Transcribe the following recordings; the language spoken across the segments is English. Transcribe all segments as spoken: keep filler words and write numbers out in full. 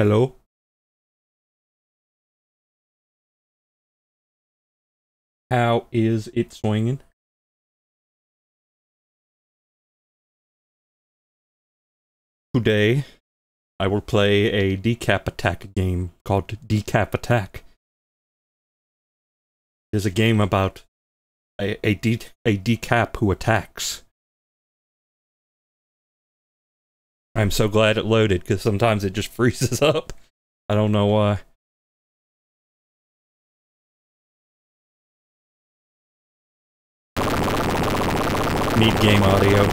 Hello? How is it swinging? Today, I will play a Decap Attack game called Decap Attack. It is a game about a, a, de a decap who attacks. I'm so glad it loaded, because sometimes it just freezes up. I don't know why. Need game audio.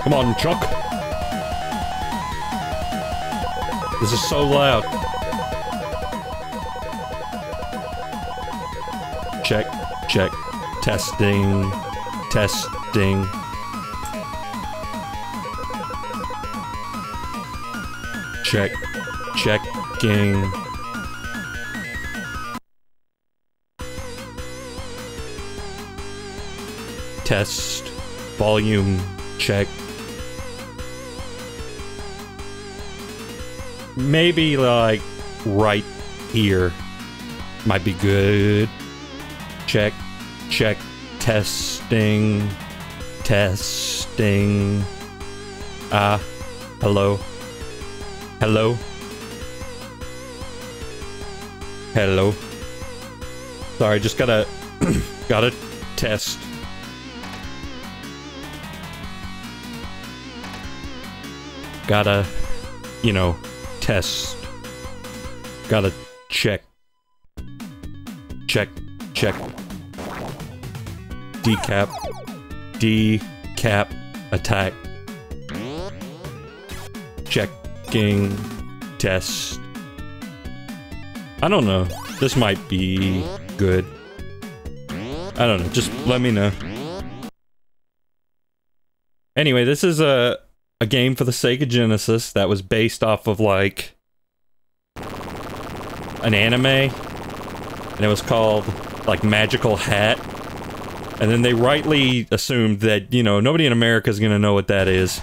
Come on, Chuck. This is so loud. Check, check, testing, testing. Check, checking. Test, volume, check. Maybe, like, right here might be good. Check, check, testing, testing. Ah, hello, hello, hello. Sorry, just gotta, gotta test. Gotta, you know, test. Gotta check. Check. Check. Decap. Decap. Attack. Checking. Test. I don't know. This might be good. I don't know. Just let me know. Anyway, this is a... A game for the Sega Genesis that was based off of, like, an anime, and it was called, like, Magical Hat. And then they rightly assumed that, you know, nobody in America is gonna know what that is.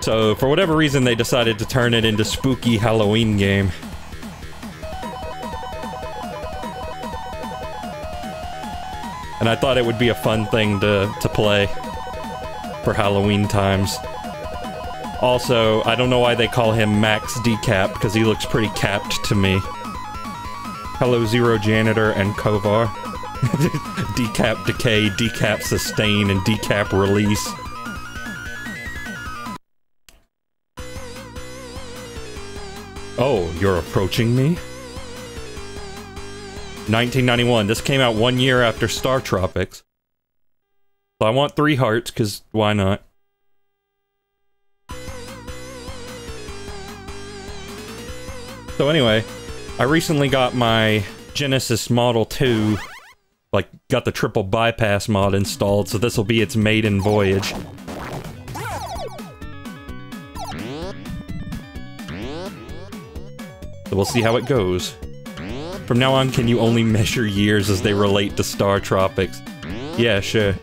So, for whatever reason, they decided to turn it into spooky Halloween game. And I thought it would be a fun thing to, to play for Halloween times. Also, I don't know why they call him Max Decap, because he looks pretty capped to me. Hello, Zero Janitor and Kovar. Decap Decay, Decap Sustain, and Decap Release. Oh, you're approaching me? nineteen ninety-one. This came out one year after Star Tropics. So I want three hearts, because why not? So anyway, I recently got my Genesis Model two, like, got the triple bypass mod installed, so this will be its maiden voyage. So we'll see how it goes. From now on, can you only measure years as they relate to Star Tropics? Yeah, sure.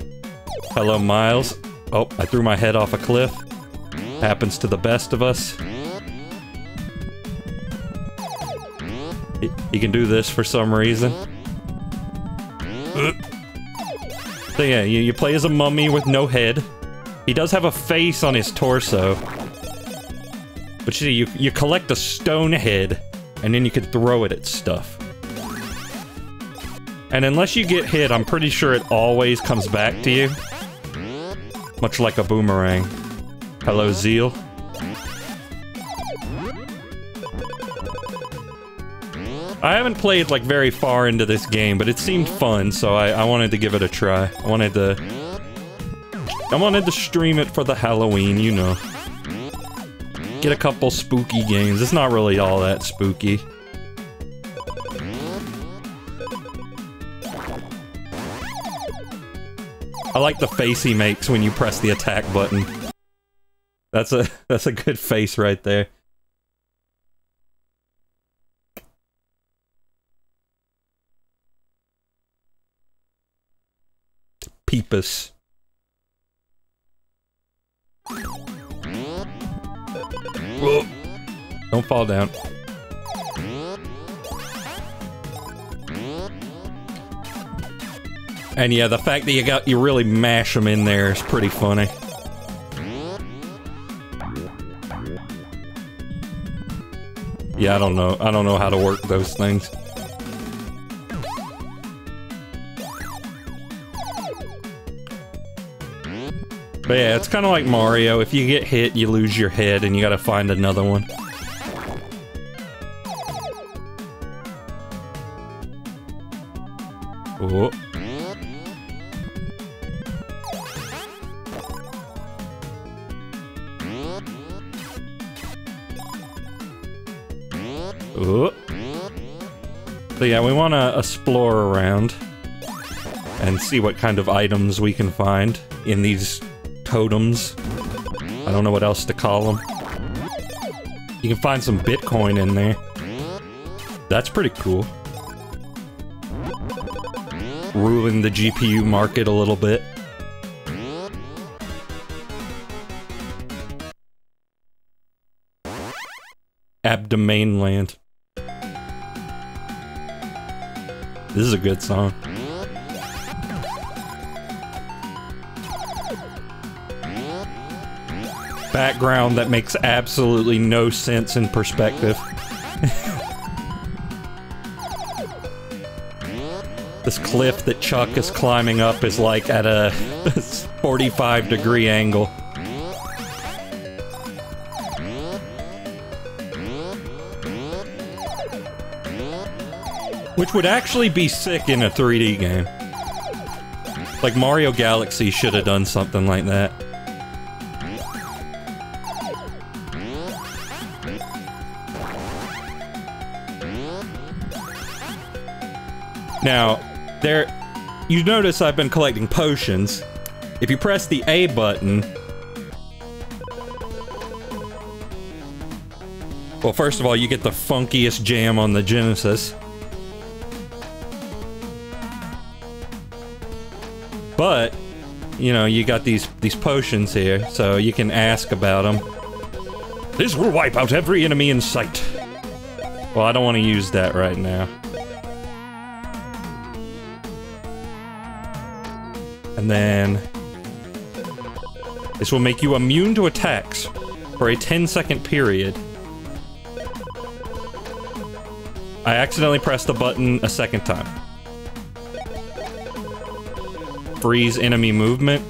Hello, Miles. Oh, I threw my head off a cliff. Happens to the best of us. You can do this for some reason. So yeah, you, you play as a mummy with no head. He does have a face on his torso. But you, you, you collect a stone head, and then you can throw it at stuff. And unless you get hit, I'm pretty sure it always comes back to you. Much like a boomerang. Hello, Zeal. I haven't played, like, very far into this game, but it seemed fun, so I, I wanted to give it a try. I wanted to... I wanted to stream it for the Halloween, you know. Get a couple spooky games. It's not really all that spooky. I like the face he makes when you press the attack button. That's a, that's a good face right there. peepers. Whoa. Don't fall down. And yeah, the fact that you got you really mash them in there is pretty funny. Yeah, I don't know. I don't know how to work those things. But yeah, it's kind of like Mario. If you get hit, you lose your head and you gotta find another one. Oh. Oh. So yeah, we want to explore around and see what kind of items we can find in these totems. I don't know what else to call them. You can find some Bitcoin in there. That's pretty cool. Ruling the G P U market a little bit. Abdomainland. This is a good song. Background that makes absolutely no sense in perspective. This cliff that Chuck is climbing up is like at a forty-five degree angle. Which would actually be sick in a three D game. Like Mario Galaxy should have done something like that. Now, there, you notice I've been collecting potions. If you press the A button... Well, first of all, you get the funkiest jam on the Genesis. But, you know, you got these, these potions here, so you can ask about them. This will wipe out every enemy in sight. Well, I don't want to use that right now. And then... This will make you immune to attacks for a ten second period. I accidentally pressed the button a second time. Freeze enemy movement.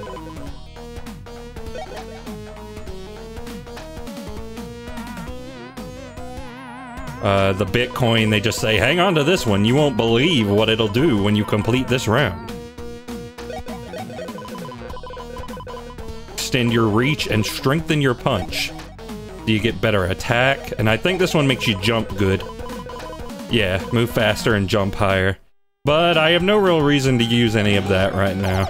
Uh, the Bitcoin, they just say, hang on to this one. You won't believe what it'll do when you complete this round. Extend your reach and strengthen your punch. Do you get better attack? And I think this one makes you jump good. Yeah, move faster and jump higher. But I have no real reason to use any of that right now.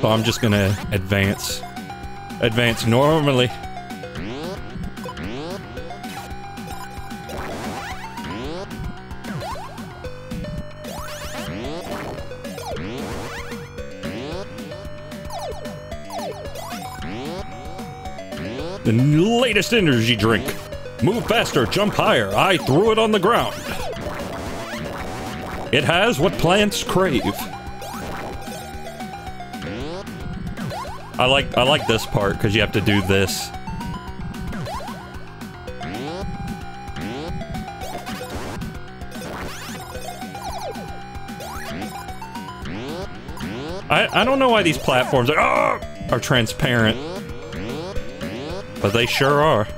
So I'm just gonna advance. Advance normally. The latest energy drink. Move faster, jump higher. I threw it on the ground. It has what plants crave. I like I like this part because you have to do this. I I don't know why these platforms are ah, are transparent, but they sure are.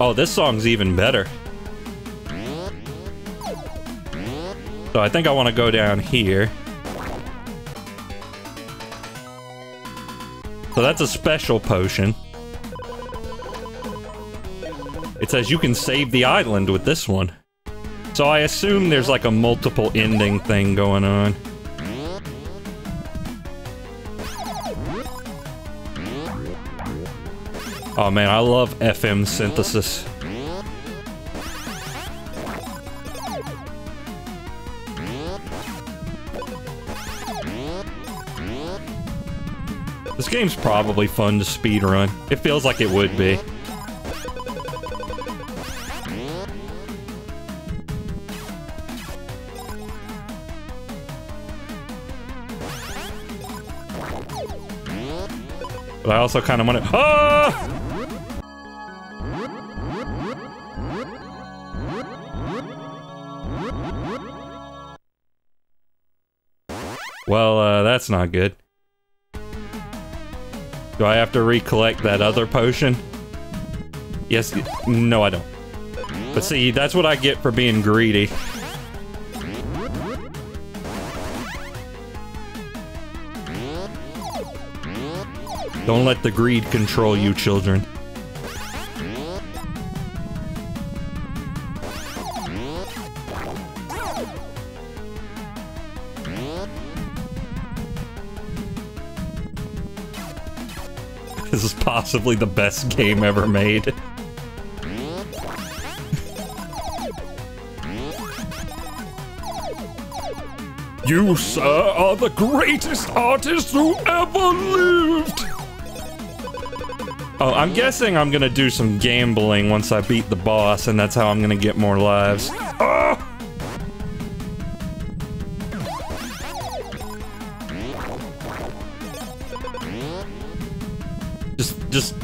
Oh, this song's even better. So I think I want to go down here. So that's a special potion. It says you can save the island with this one. So I assume there's like a multiple ending thing going on. Oh man, I love F M synthesis. This game's probably fun to speedrun. It feels like it would be. But I also kind of want to... Ah! Well, uh, that's not good. Do I have to recollect that other potion? Yes. No, I don't. But see, that's what I get for being greedy. Don't let the greed control you, children. This is possibly the best game ever made. You, sir, are the greatest artist who ever lived! Oh, I'm guessing I'm gonna do some gambling once I beat the boss, and that's how I'm gonna get more lives. Oh! Just, just...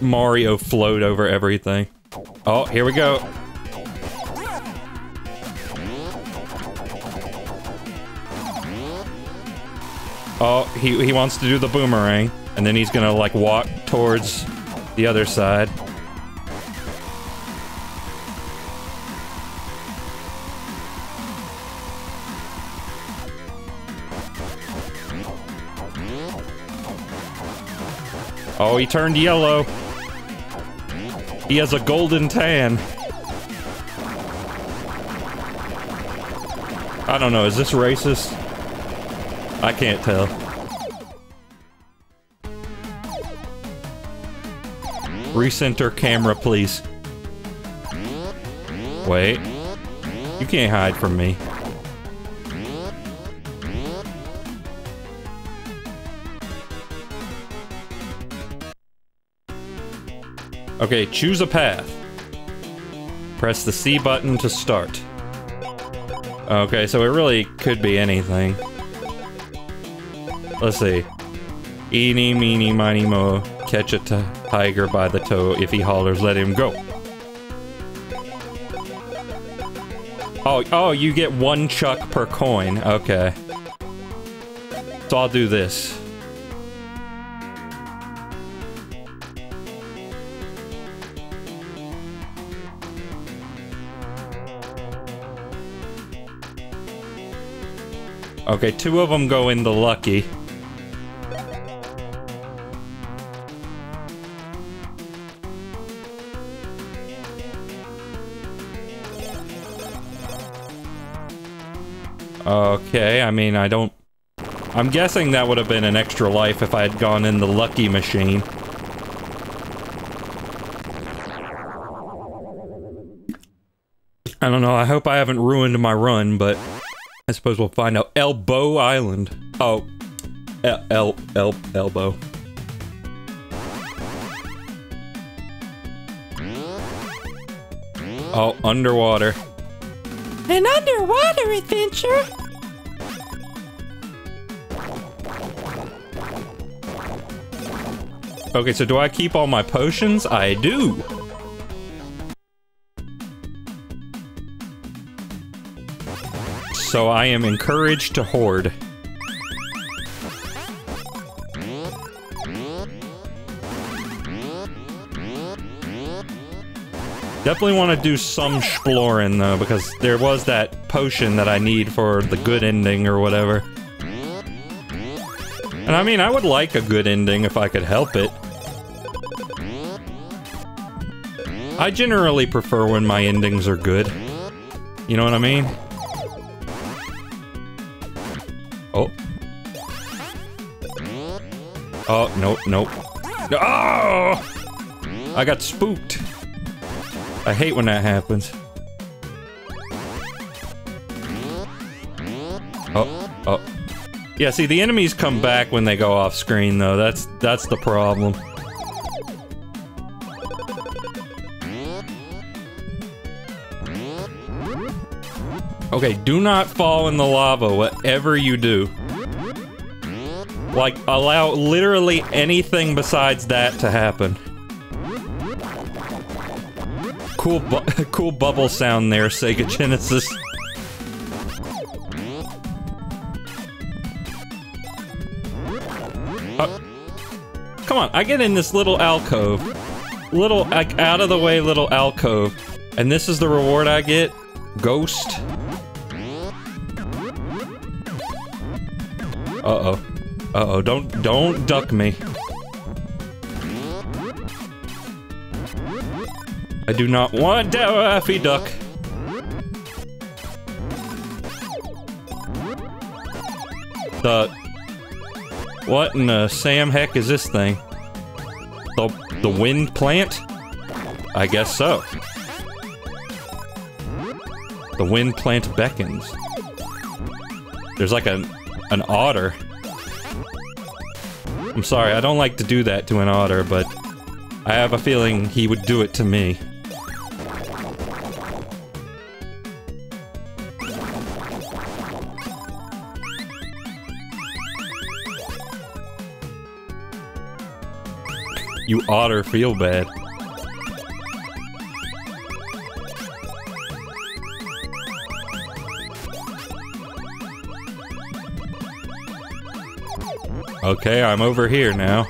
Mario float over everything. Oh, here we go. Oh, he, he wants to do the boomerang. And then he's gonna, like, walk towards the other side. Oh, he turned yellow. He has a golden tan. I don't know, is this racist? I can't tell. Recenter camera, please. Wait. You can't hide from me. Okay, choose a path. Press the C button to start. Okay, so it really could be anything. Let's see. Eeny, meeny, miny, moe. Catch a tiger by the toe. If he hollers, let him go. Oh, oh, you get one chuck per coin. Okay. So I'll do this. Okay, two of them go in the lucky. Okay, I mean, I don't... I'm guessing that would have been an extra life if I had gone in the lucky machine. I don't know, I hope I haven't ruined my run, but... I suppose we'll find out. Elbow Island. Oh. El... El... El... Elbow. Oh, underwater. An underwater adventure! Okay, so do I keep all my potions? I do! So I am encouraged to hoard. Definitely want to do some exploring though, because there was that potion that I need for the good ending or whatever. And I mean, I would like a good ending if I could help it. I generally prefer when my endings are good. You know what I mean? Oh. Oh, nope, nope. Oh! I got spooked. I hate when that happens. Oh, oh. Yeah, see, the enemies come back when they go off screen, though. That's, that's the problem. Okay, do not fall in the lava, whatever you do. Like, allow literally anything besides that to happen. Cool bu cool bubble sound there, Sega Genesis. Uh, come on, I get in this little alcove. Little, like, out of the way little alcove. And this is the reward I get? Ghost. Uh-oh. Uh-oh, don't, don't duck me. I do not want Daffy Duck. The... What in the Sam heck is this thing? The, the wind plant? I guess so. The wind plant beckons. There's like an, an otter. I'm sorry, I don't like to do that to an otter, but I have a feeling he would do it to me. You otter feel bad. Okay, I'm over here now.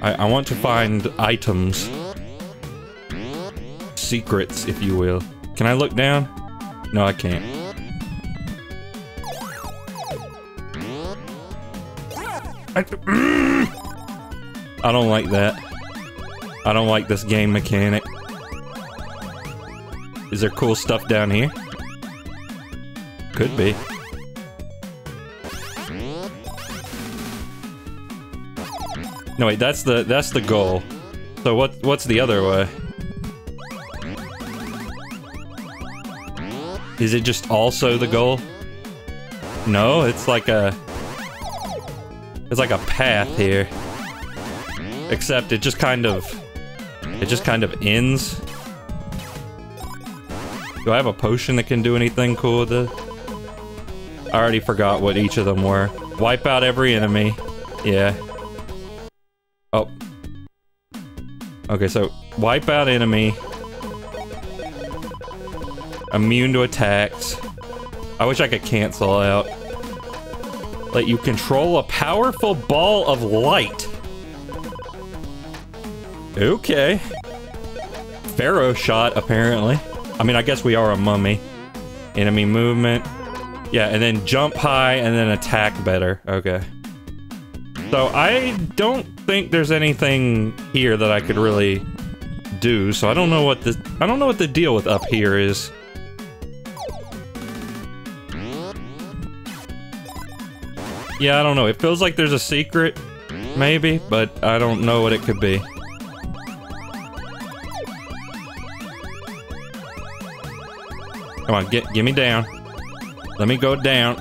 I, I want to find items. Secrets, if you will. Can I look down? No, I can't. I, I don't like that. I don't like this game mechanic. Is there cool stuff down here? Could be. No wait, that's the that's the goal. So what what's the other way? Is it just also the goal? No, it's like a it's like a path here. Except it just kind of it just kind of ends. Do I have a potion that can do anything cool with it? I already forgot what each of them were. Wipe out every enemy. Yeah. Oh. Okay, so wipe out enemy. Immune to attacks. I wish I could cancel out. Let you control a powerful ball of light. Okay. Pharaoh shot, apparently. I mean, I guess we are a mummy. Enemy movement. Yeah, and then jump high and then attack better. Okay. So I don't think there's anything here that I could really do, so I don't know what the I don't know what the deal with up here is. Yeah, I don't know. It feels like there's a secret, maybe, but I don't know what it could be. Come on, get get me down. Let me go down.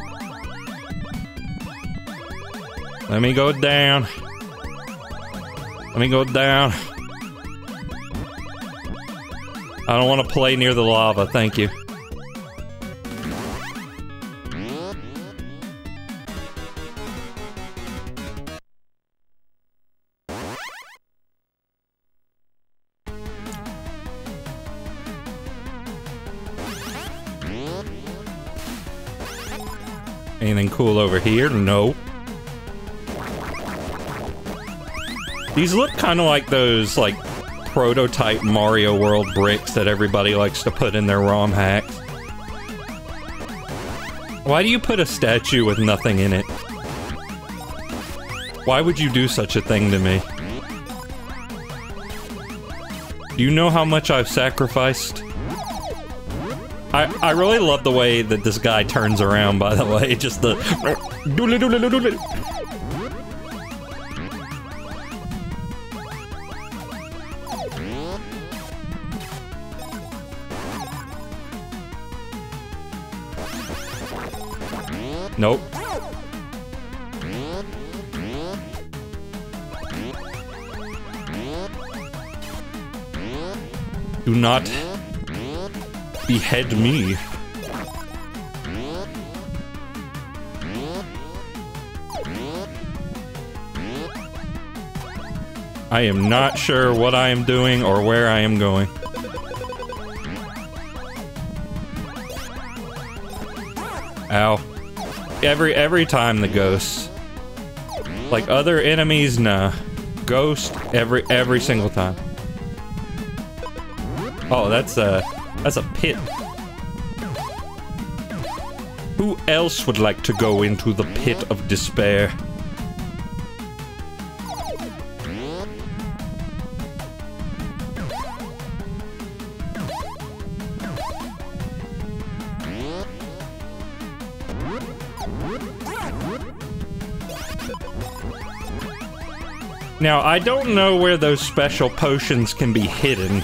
Let me go down. Let me go down. I don't want to play near the lava, thank you. Anything cool over here? No. These look kind of like those, like, prototype Mario World bricks that everybody likes to put in their ROM hacks. Why do you put a statue with nothing in it? Why would you do such a thing to me? Do you know how much I've sacrificed? I, I really love the way that this guy turns around, by the way, just the... Nope. Do not behead me. I am not sure what I am doing or where I am going. Ow. Every every time the ghosts. Like other enemies, nah. Ghost every every single time. Oh, that's a that's a pit. Who else would like to go into the pit of despair? Now, I don't know where those special potions can be hidden.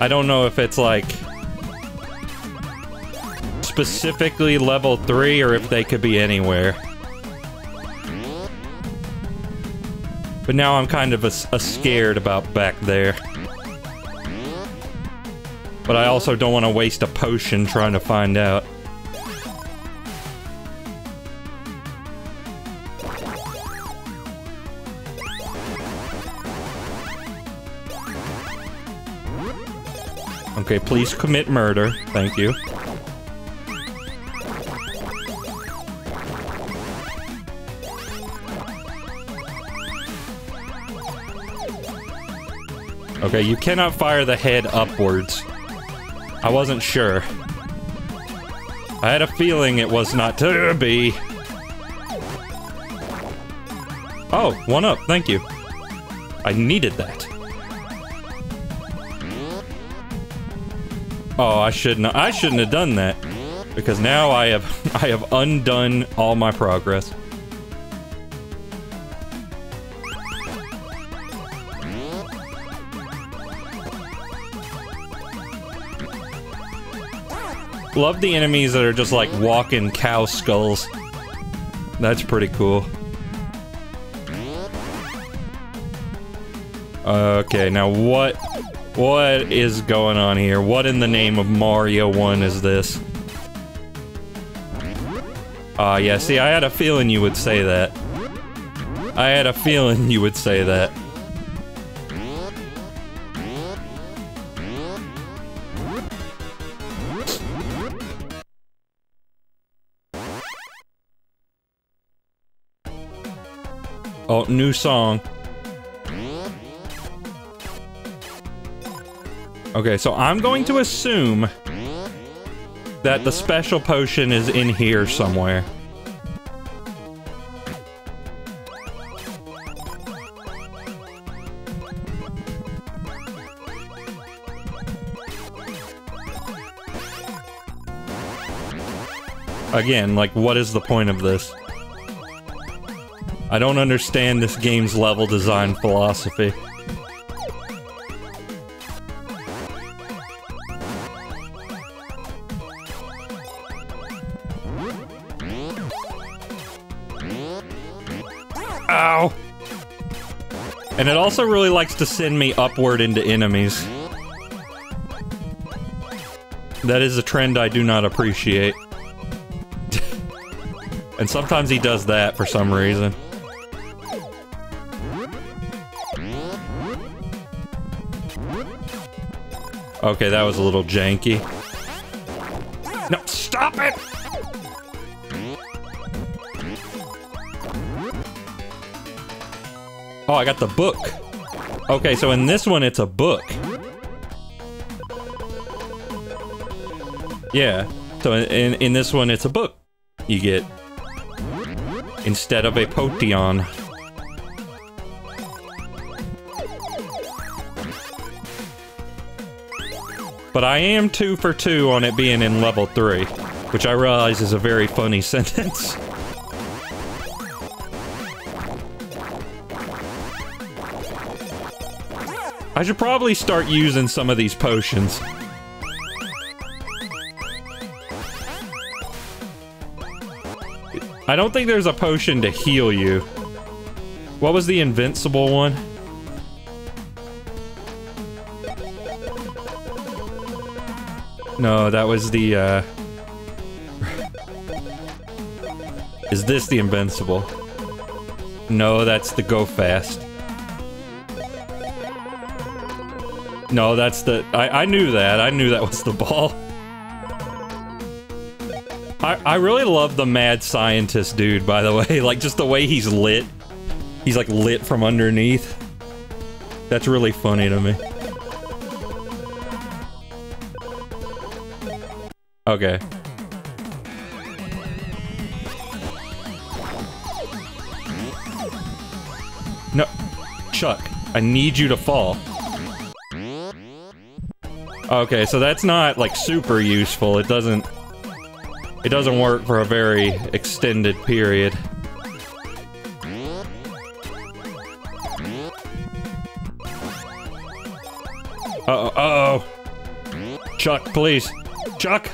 I don't know if it's like specifically level three or if they could be anywhere. But now I'm kind of a, a scared about back there. But I also don't want to waste a potion trying to find out. Okay, please commit murder. Thank you. Okay, you cannot fire the head upwards. I wasn't sure. I had a feeling it was not to be. Oh, one up. Thank you. I needed that. Oh, I shouldn't I shouldn't have done that, because now I have I have undone all my progress. Love the enemies that are just like walking cow skulls. That's pretty cool. Okay, now what What is going on here? What in the name of Mario one is this? Ah, uh, yeah, see, I had a feeling you would say that. I had a feeling you would say that. Oh, new song. Okay, so I'm going to assume that the special potion is in here somewhere. Again, like, what is the point of this? I don't understand this game's level design philosophy. And it also really likes to send me upward into enemies. That is a trend I do not appreciate. And sometimes he does that for some reason. Okay, that was a little janky. No, stop it! Oh, I got the book. Okay, so in this one, it's a book. Yeah, so in, in this one, it's a book you get instead of a potion. But I am two for two on it being in level three, which I realize is a very funny sentence. I should probably start using some of these potions. I don't think there's a potion to heal you. What was the invincible one? No, that was the, uh... Is this the invincible? No, that's the go fast. No, that's the... I, I knew that. I knew that was the ball. I, I really love the mad scientist dude, by the way. Like, just the way he's lit. He's, like, lit from underneath. That's really funny to me. Okay. No. Chuck, I need you to fall. Okay, so that's not, like, super useful. It doesn't... It doesn't work for a very extended period. Uh-oh, uh-oh. Chuck, please. Chuck!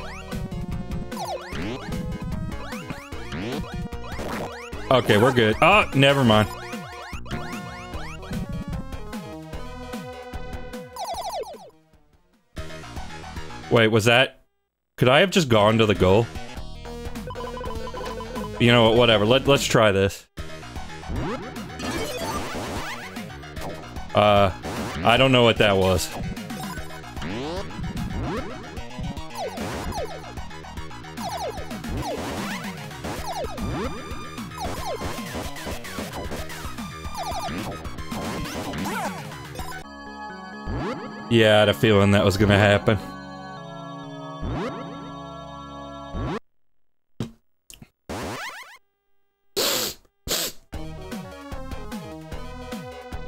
Okay, we're good. Ah, oh, never mind. Wait, was that... Could I have just gone to the goal? You know what, whatever. Let, let's try this. Uh, I don't know what that was. Yeah, I had a feeling that was gonna happen.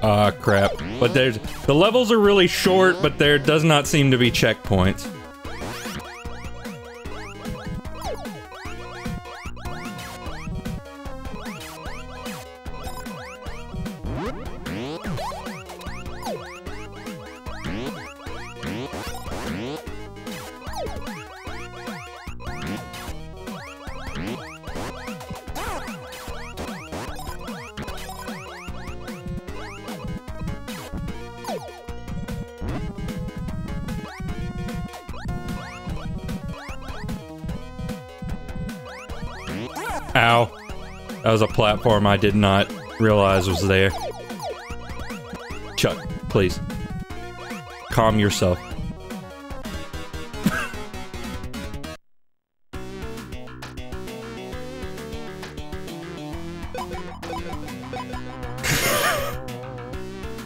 Ah, crap. But there's... The levels are really short, but there does not seem to be checkpoints. Ow. That was a platform I did not realize was there. Chuck, please. Calm yourself.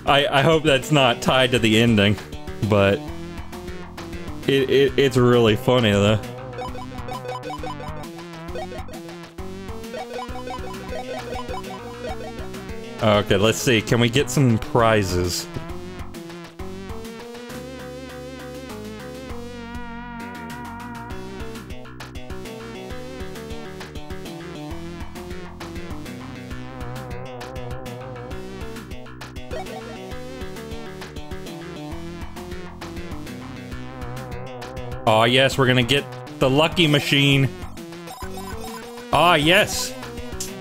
I, I hope that's not tied to the ending, but... It, it, it's really funny, though. Okay, let's see. Can we get some prizes? Aw, yes, we're gonna get the lucky machine. Aw, yes!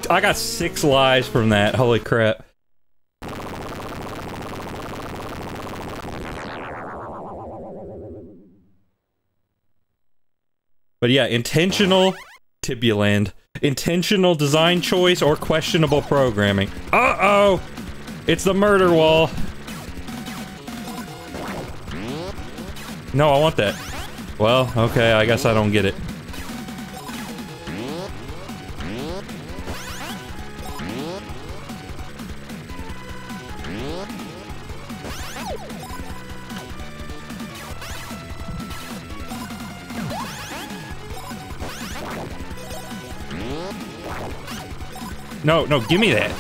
I got six lives from that. Holy crap. But yeah, intentional Tibuland. Intentional design choice or questionable programming. Uh-oh! It's the murder wall. No, I want that. Well, okay, I guess I don't get it. No, no, give me that.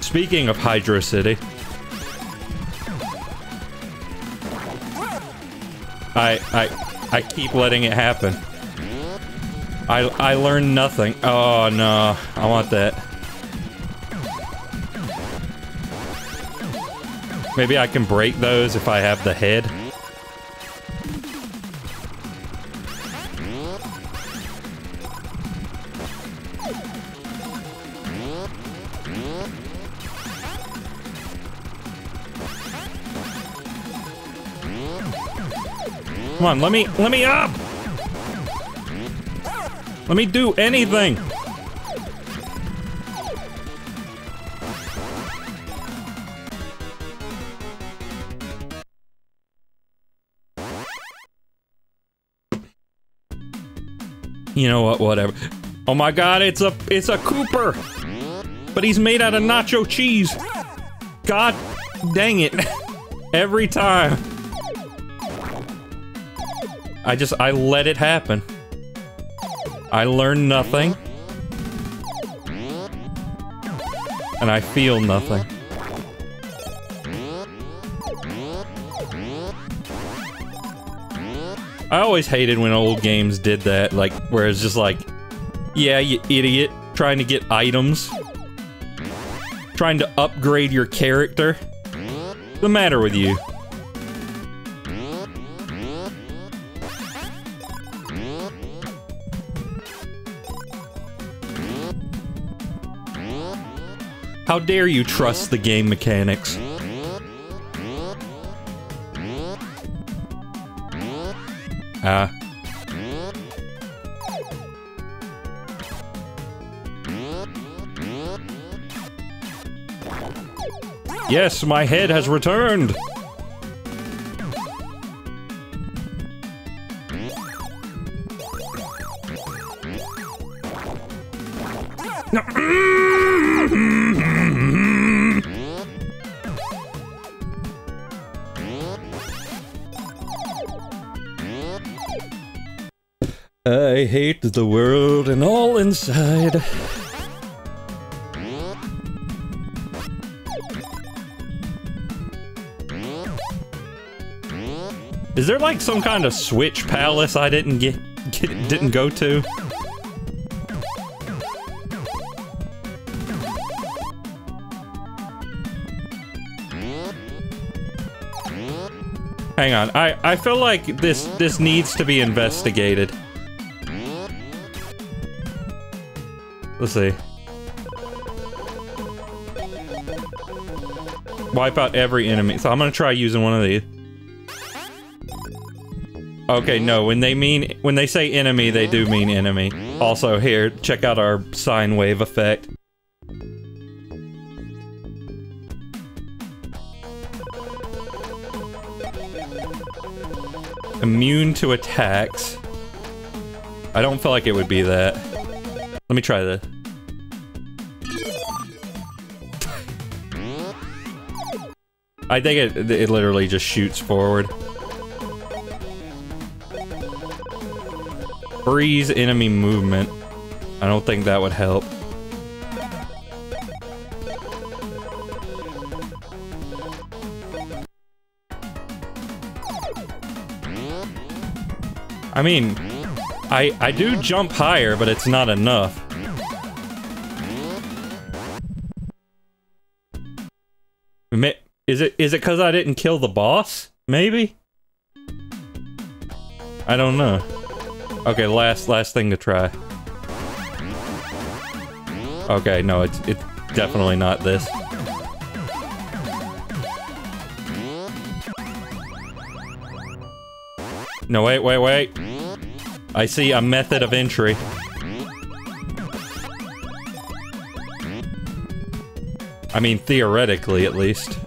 Speaking of Hydro City, I, I, I keep letting it happen. I, I learned nothing. Oh no, I want that. Maybe I can break those if I have the head. Come on, let me, let me up! Let me do anything! You know what, whatever. Oh my god, it's a, it's a Cooper! But he's made out of nacho cheese! God dang it! Every time! I just, I let it happen. I learn nothing. And I feel nothing. I always hated when old games did that, like, where it's just like, yeah, you idiot, trying to get items. Trying to upgrade your character. What's the matter with you? How dare you trust the game mechanics? Ah. Uh. Yes, my head has returned! I hate the world and all inside. Is there like some kind of Switch Palace I didn't get, get didn't go to? Hang on, I I feel like this this needs to be investigated. Let's see. Wipe out every enemy. So I'm gonna try using one of these. Okay, no, when they mean- when they say enemy, they do mean enemy. Also, here, check out our sine wave effect. Immune to attacks. I don't feel like it would be that. Let me try this. I think it, it literally just shoots forward. Freeze enemy movement. I don't think that would help. I mean, I I do jump higher, but it's not enough. Is it is it because I didn't kill the boss? Maybe? I don't know. Okay, last last thing to try. Okay, no, it's it's definitely not this. No, wait, wait, wait. I see a method of entry. I mean, theoretically, at least.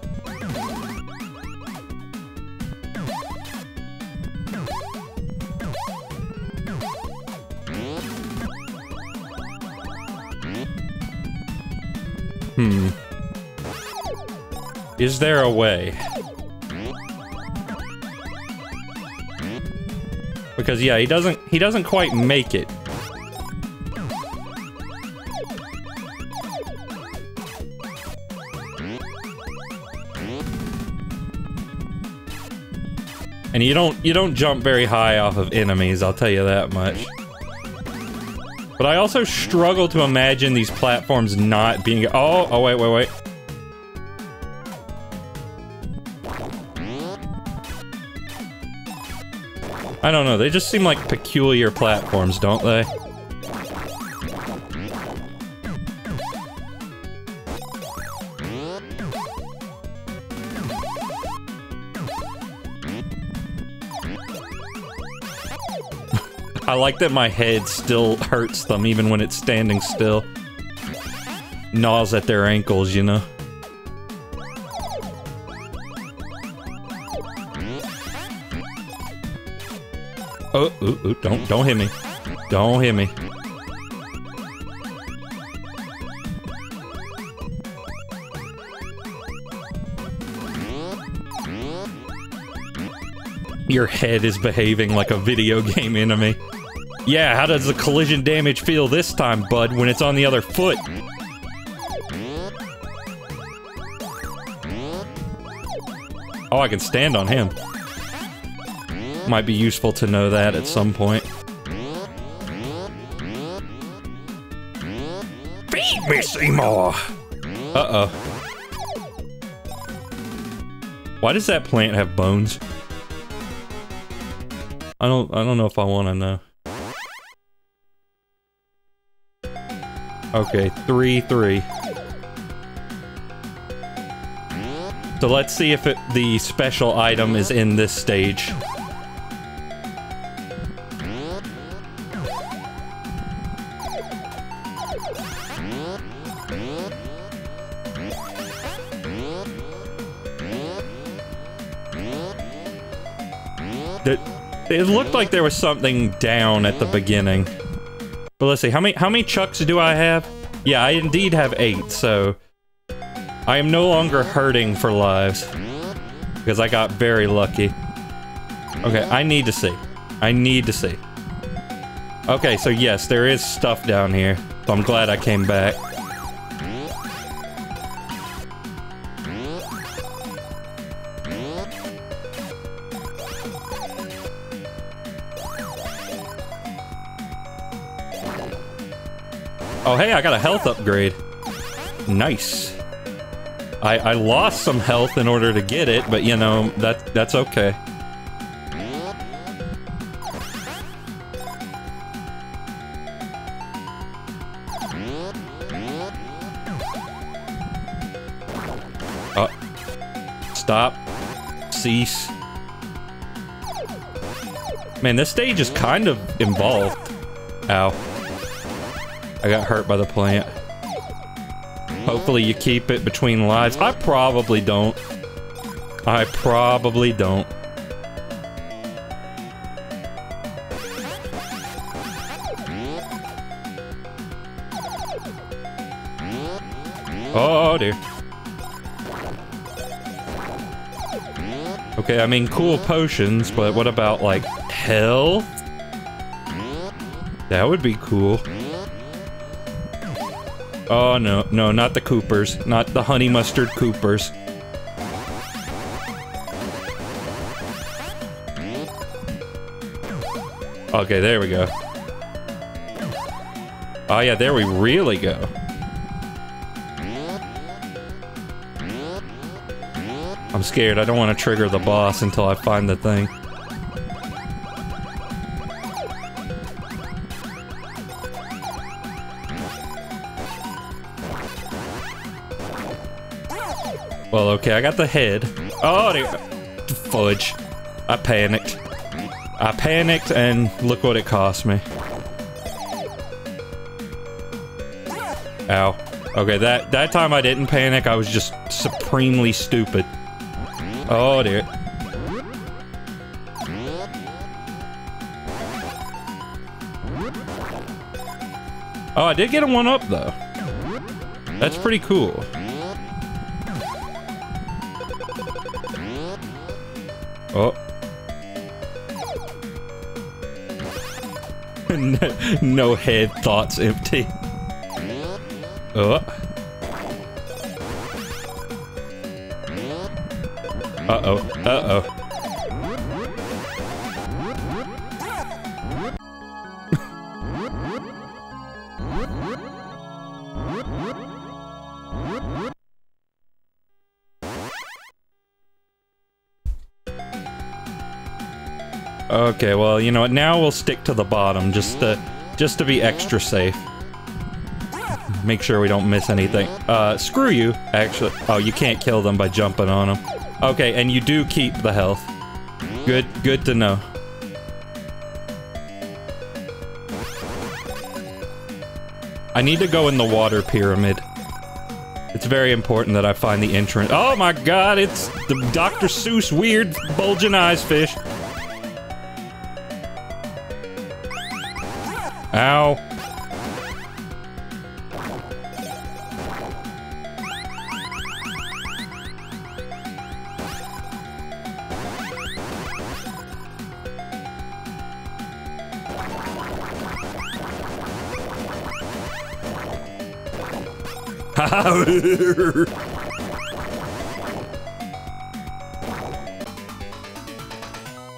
Hmm. Is there a way? Because yeah, he doesn't he doesn't quite make it. And you don't you don't jump very high off of enemies, I'll tell you that much. But I also struggle to imagine these platforms not being- oh, oh wait, wait, wait. I don't know, they just seem like peculiar platforms, don't they? I like that my head still hurts them even when it's standing still. Gnaws at their ankles, you know. Oh, ooh, ooh, don't, don't hit me. Don't hit me. Your head is behaving like a video game enemy. Yeah, how does the collision damage feel this time, bud, when it's on the other foot? Oh, I can stand on him. Might be useful to know that at some point. Feed me, Seymour! Uh-oh. Why does that plant have bones? I don't- I don't know if I want to know. Okay, three, three. So let's see if it, the special item is in this stage. It looked like there was something down at the beginning. But let's see, how many how many chucks do I have? Yeah, I indeed have eight, so I am no longer hurting for lives. Because I got very lucky. Okay, I need to see. I need to see. Okay, so yes, there is stuff down here. So I'm glad I came back. Oh, hey, I got a health upgrade. Nice. I, I lost some health in order to get it, but, you know, that that's okay. Oh. Stop. Cease. Man, this stage is kind of involved. Ow. I got hurt by the plant. Hopefully you keep it between lives. I probably don't. I probably don't. Oh dear. Okay, I mean cool potions, but what about like health? That would be cool. Oh, no. No, not the Coopers. Not the honey mustard Coopers. Okay, there we go. Oh, yeah, there we really go. I'm scared. I don't want to trigger the boss until I find the thing. Well, okay, I got the head. Oh, dear. Fudge. I panicked. I panicked, and look what it cost me. Ow. Okay, that, that time I didn't panic. I was just supremely stupid. Oh, dear. Oh, I did get a one-up, though. That's pretty cool. Oh. No head, thoughts empty. Oh. Uh-oh, uh-oh. Okay, well, you know what? Now we'll stick to the bottom, just to, just to be extra safe. Make sure we don't miss anything. Uh, screw you, actually. Oh, you can't kill them by jumping on them. Okay, and you do keep the health. Good, good to know. I need to go in the water pyramid. It's very important that I find the entrance. Oh my god, it's the Doctor Seuss weird bulging eyes fish. Ow.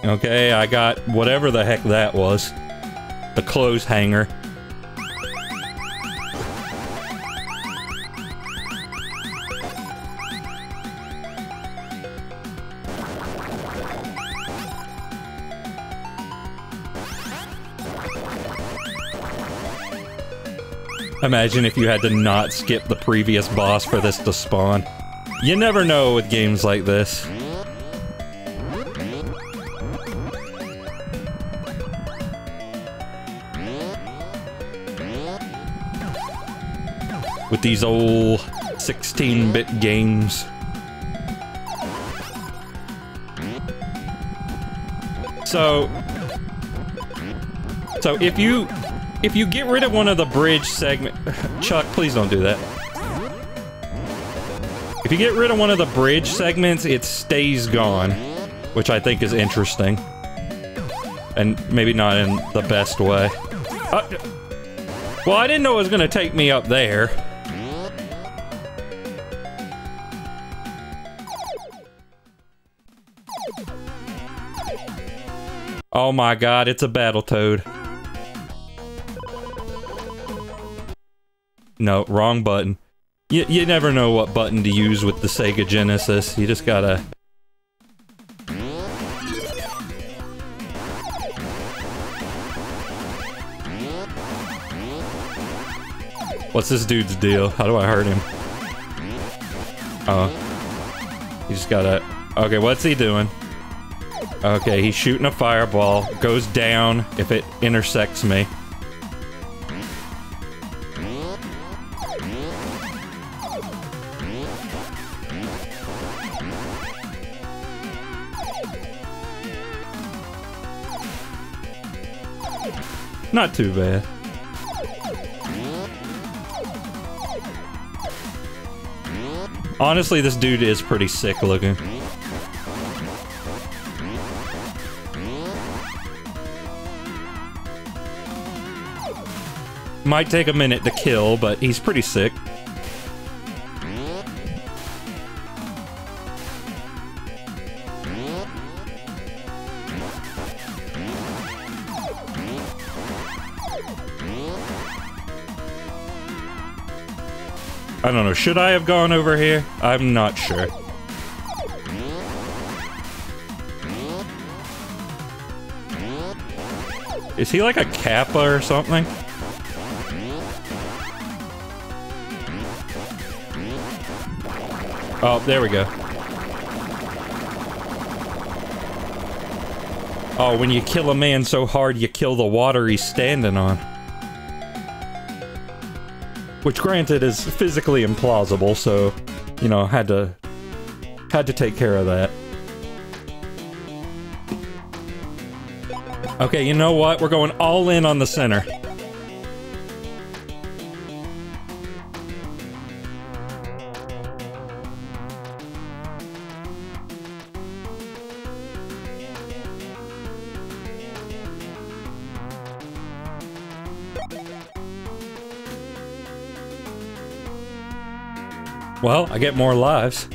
Okay, I got whatever the heck that was. The clothes hanger. Imagine if you had to not skip the previous boss for this to spawn. You never know with games like this. With these old sixteen bit games. So... So if you... If you get rid of one of the bridge segment... Chuck, please don't do that. If you get rid of one of the bridge segments, it stays gone. Which I think is interesting. And maybe not in the best way. Uh, well, I didn't know it was going to take me up there. Oh my god, it's a Battletoad. No, wrong button. You, you never know what button to use with the Sega Genesis. You just gotta... What's this dude's deal? How do I hurt him? Oh. You just gotta... Okay, what's he doing? Okay, he's shooting a fireball. Goes down if it intersects me. Not too bad. Honestly, this dude is pretty sick looking. Might take a minute to kill, but he's pretty sick. I don't know, should I have gone over here? I'm not sure. Is he like a kappa or something? Oh, there we go. Oh, when you kill a man so hard, you kill the water he's standing on. Which, granted, is physically implausible, so, you know, had to... had to take care of that. Okay, you know what? We're going all in on the center. Well, I get more lives.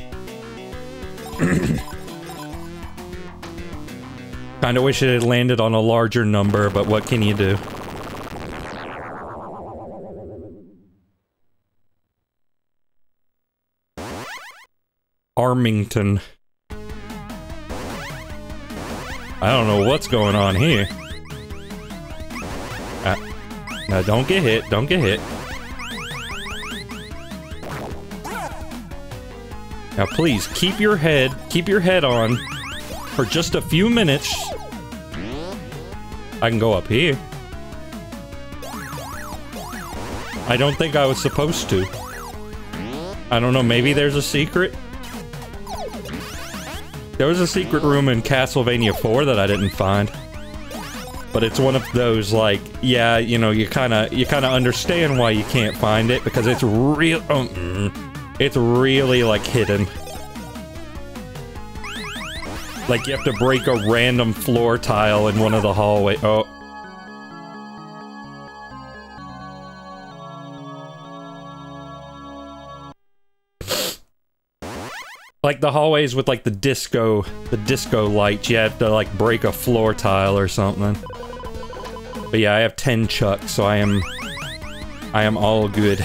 Kinda wish it had landed on a larger number, but what can you do? Armington. I don't know what's going on here. Uh, now don't get hit, don't get hit. Now please, keep your head, keep your head on for just a few minutes. I can go up here. I don't think I was supposed to. I don't know, maybe there's a secret? There was a secret room in Castlevania four that I didn't find. But it's one of those, like, yeah, you know, you kind of you kind of understand why you can't find it, because it's real. Oh, it's really, like, hidden. Like, you have to break a random floor tile in one of the hallway. Oh. Like, the hallways with, like, the disco, the disco lights, you have to, like, break a floor tile or something. But yeah, I have ten chucks, so I am... I am all good.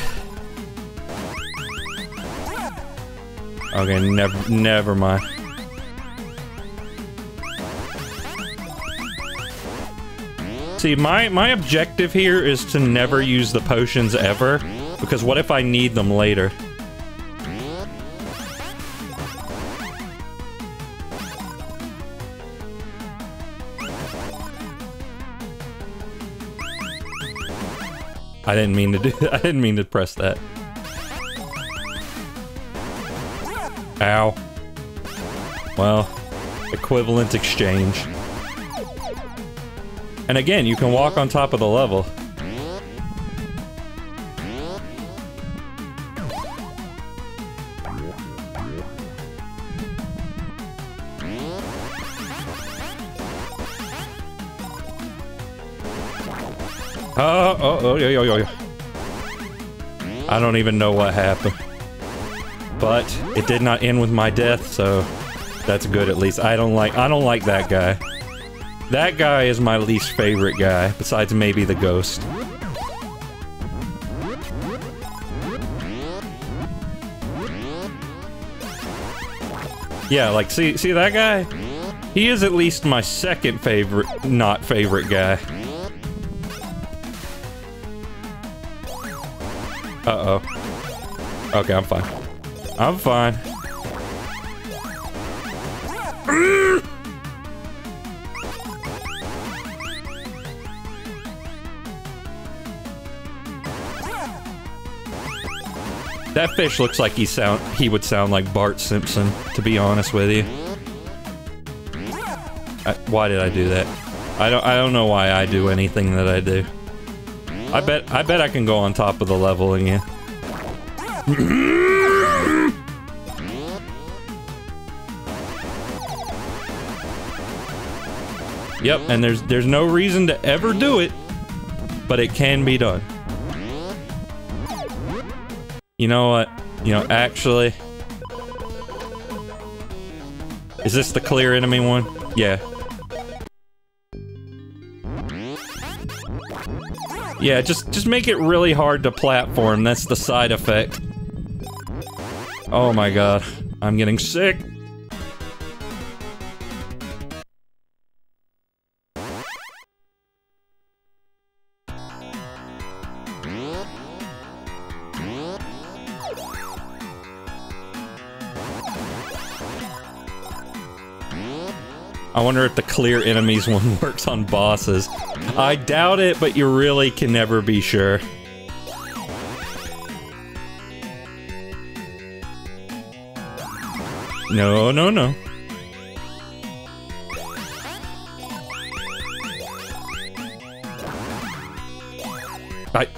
Okay, never, never mind. See, my, my objective here is to never use the potions ever, because what if I need them later? I didn't mean to do that. I didn't mean to press that. Ow. Well, equivalent exchange. And again, you can walk on top of the level. Oh, oh, oh, yo, yo, yo, yo. I don't even know what happened. But it did not end with my death, so that's good at least. I don't like I don't like that guy. That guy is my least favorite guy, besides maybe the ghost. Yeah, like see see that guy? He is at least my second favorite not favorite guy. Uh-oh. Okay, I'm fine. I'm fine. That fish looks like he sound he would sound like Bart Simpson, to be honest with you. I, why did I do that? I don't I don't know why I do anything that I do. I bet- I bet I can go on top of the level again. Yep, and there's- there's no reason to ever do it, but it can be done. You know what? You know, actually... Is this the clear enemy one? Yeah. Yeah, just just make it really hard to platform. That's the side effect. Oh my god, I'm getting sick. I wonder if the clear enemies one works on bosses. I doubt it, but you really can never be sure. No, no, no. I...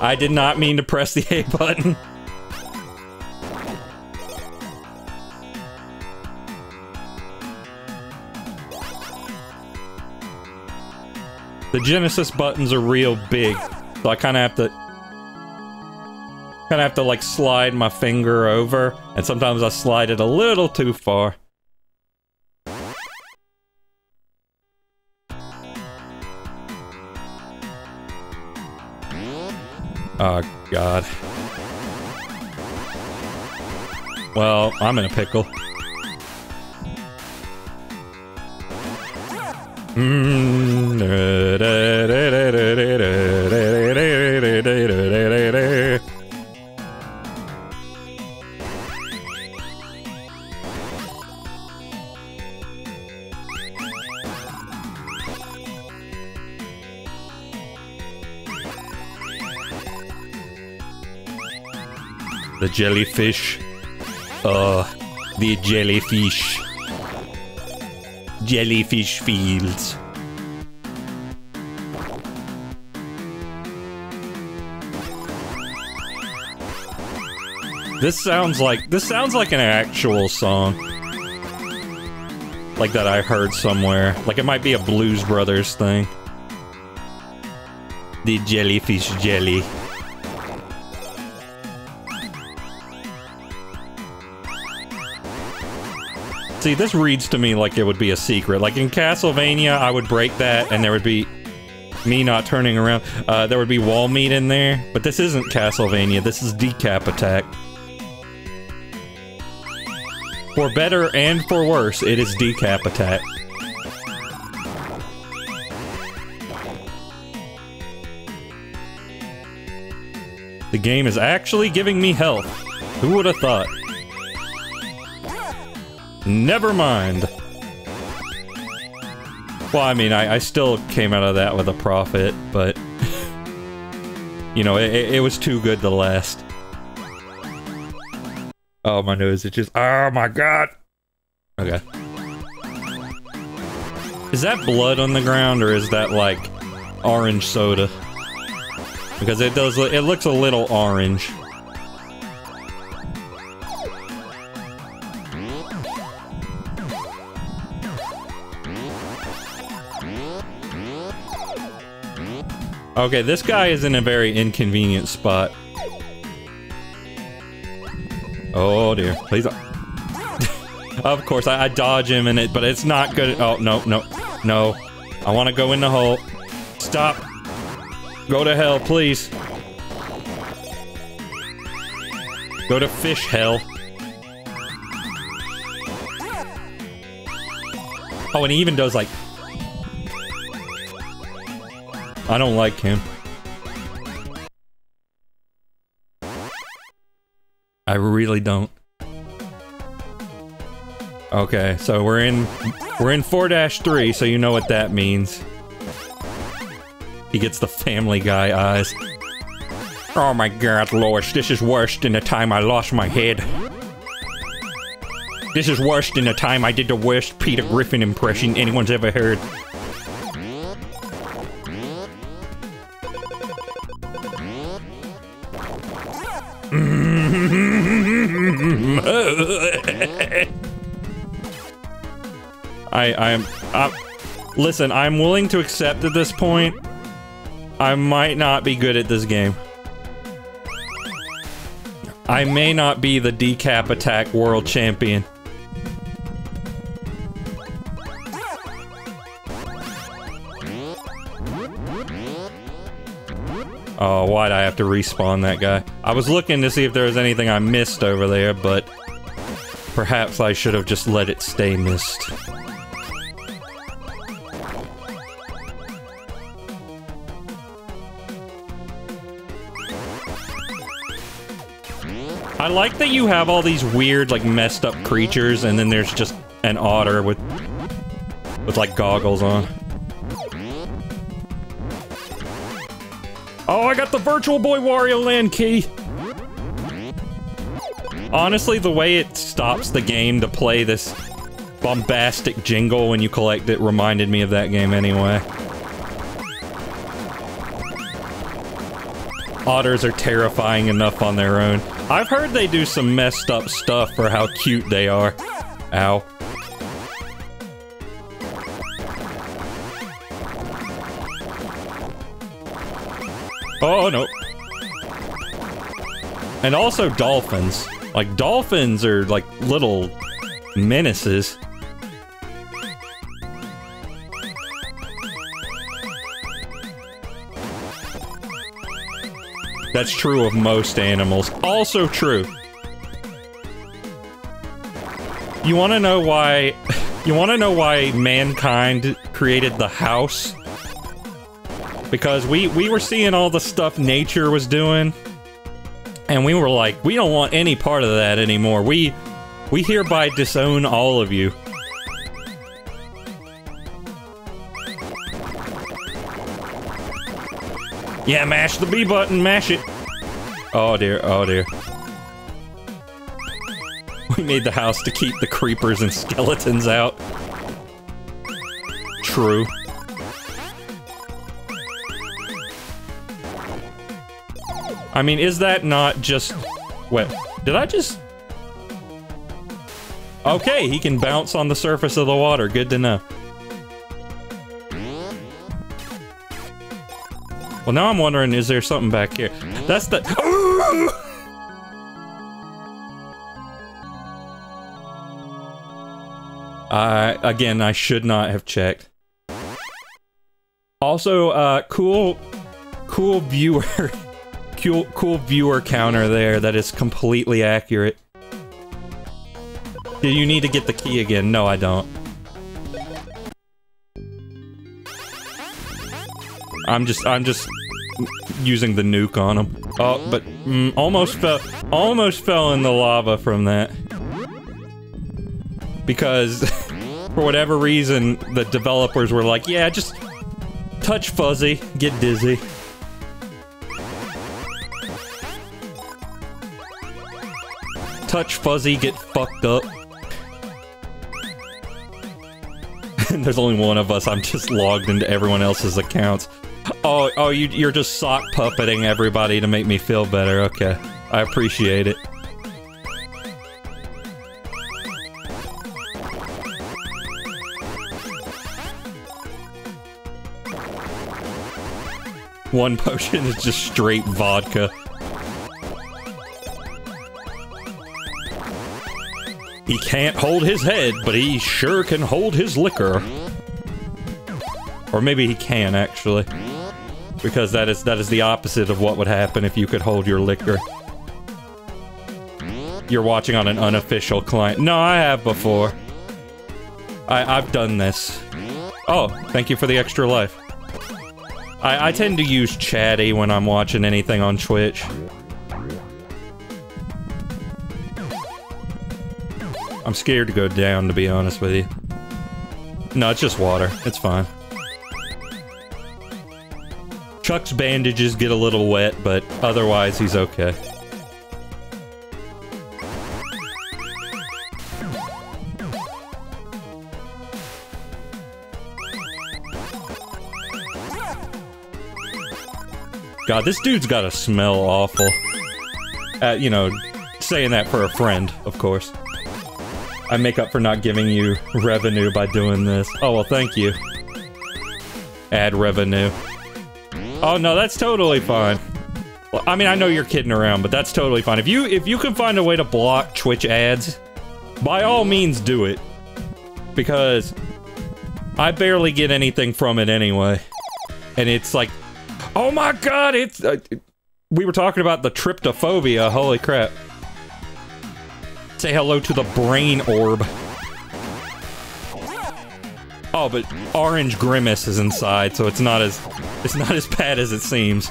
I did not mean to press the A button. The Genesis buttons are real big, so I kind of have to, kind of have to like slide my finger over, and sometimes I slide it a little too far. Oh god. Well, I'm in a pickle. the jellyfish. Uh, the jellyfish. Jellyfish fields. This sounds like this sounds like an actual song. Like that I heard somewhere. Like it might be a Blues Brothers thing. The jellyfish jelly. See, this reads to me like it would be a secret. Like in Castlevania, I would break that and there would be me not turning around. Uh, there would be wall meat in there. But this isn't Castlevania. This is Decap Attack. For better and for worse, it is Decap Attack. The game is actually giving me health. Who would have thought? Never mind. Well, I mean, I, I still came out of that with a profit, but... you know, it, it, it was too good to last. Oh, my nose itches. Oh, my God. Okay. Is that blood on the ground or is that like orange soda? Because it does, it looks a little orange. Okay, this guy is in a very inconvenient spot. Oh dear, please. Of course, I, I dodge him in it, but it's not good. Oh, no, no, no. I want to go in the hole. Stop. Go to hell, please. Go to fish hell. Oh, and he even does like... I don't like him. I really don't. Okay, so we're in we're in four dash three, so you know what that means. He gets the Family Guy eyes. Oh my God, Lord, this is worse than the time I lost my head. This is worse than the time I did the worst Peter Griffin impression anyone's ever heard. I, I'm, I'm... Listen, I'm willing to accept at this point, I might not be good at this game. I may not be the Decap Attack World Champion. Oh, why'd I have to respawn that guy? I was looking to see if there was anything I missed over there, but... perhaps I should have just let it stay missed. I like that you have all these weird, like, messed up creatures, and then there's just an otter with, with like, goggles on. Oh, I got the Virtual Boy Wario Land key! Honestly, the way it stops the game to play this bombastic jingle when you collect it reminded me of that game anyway. Otters are terrifying enough on their own. I've heard they do some messed up stuff for how cute they are. Ow. Oh, no. And also dolphins. Like, dolphins are, like, little menaces. That's true of most animals. Also true. You want to know why... You want to know why mankind created the house? Because we, we were seeing all the stuff nature was doing. And we were like, we don't want any part of that anymore. We, we hereby disown all of you. Yeah, mash the B button, mash it. Oh dear, oh dear. We made the house to keep the creepers and skeletons out. True. I mean, is that not just... Wait, did I just... Okay, he can bounce on the surface of the water. Good to know. Well, now I'm wondering, is there something back here? That's the... I, again, I should not have checked. Also, uh, cool... Cool viewer... Cool, cool viewer counter there that is completely accurate. Do you need to get the key again? No, I don't. I'm just, I'm just using the nuke on him. Oh, but mm, almost fell, almost fell in the lava from that. Because for whatever reason, the developers were like, yeah, just touch fuzzy, get dizzy. Touch fuzzy, get fucked up. There's only one of us. I'm just logged into everyone else's accounts. Oh, oh, you, you're just sock puppeting everybody to make me feel better. Okay, I appreciate it. One potion is just straight vodka. He can't hold his head, but he sure can hold his liquor. Or maybe he can, actually. Because that is that is the opposite of what would happen if you could hold your liquor. You're watching on an unofficial client. No, I have before. I, I've done this. Oh, thank you for the extra life. I, I tend to use Chatty when I'm watching anything on Twitch. I'm scared to go down, to be honest with you. No, it's just water. It's fine. Chuck's bandages get a little wet, but otherwise he's okay. God, this dude's gotta smell awful. Uh, you know, saying that for a friend, of course. I make up for not giving you revenue by doing this. Oh, well, thank you. Add revenue. Oh, no, that's totally fine. Well, I mean, I know you're kidding around, but that's totally fine. If you if you can find a way to block Twitch ads, by all means do it. Because I barely get anything from it anyway. And it's like, oh my God, it's... Uh, we were talking about the tryptophobia, holy crap. Say hello to the brain orb. Oh, but Orange Grimace is inside, so it's not as it's not as bad as it seems.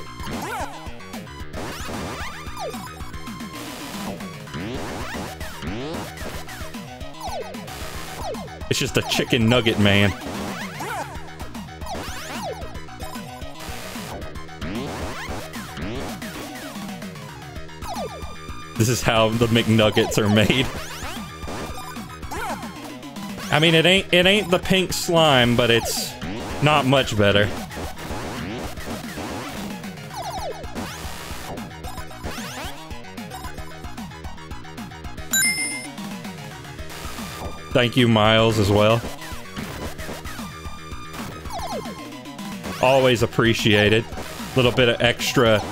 It's just a chicken nugget, man. This is how the McNuggets are made. I mean, it ain't it ain't the pink slime, but it's not much better. Thank you, Miles, as well. Always appreciated. A little bit of extra...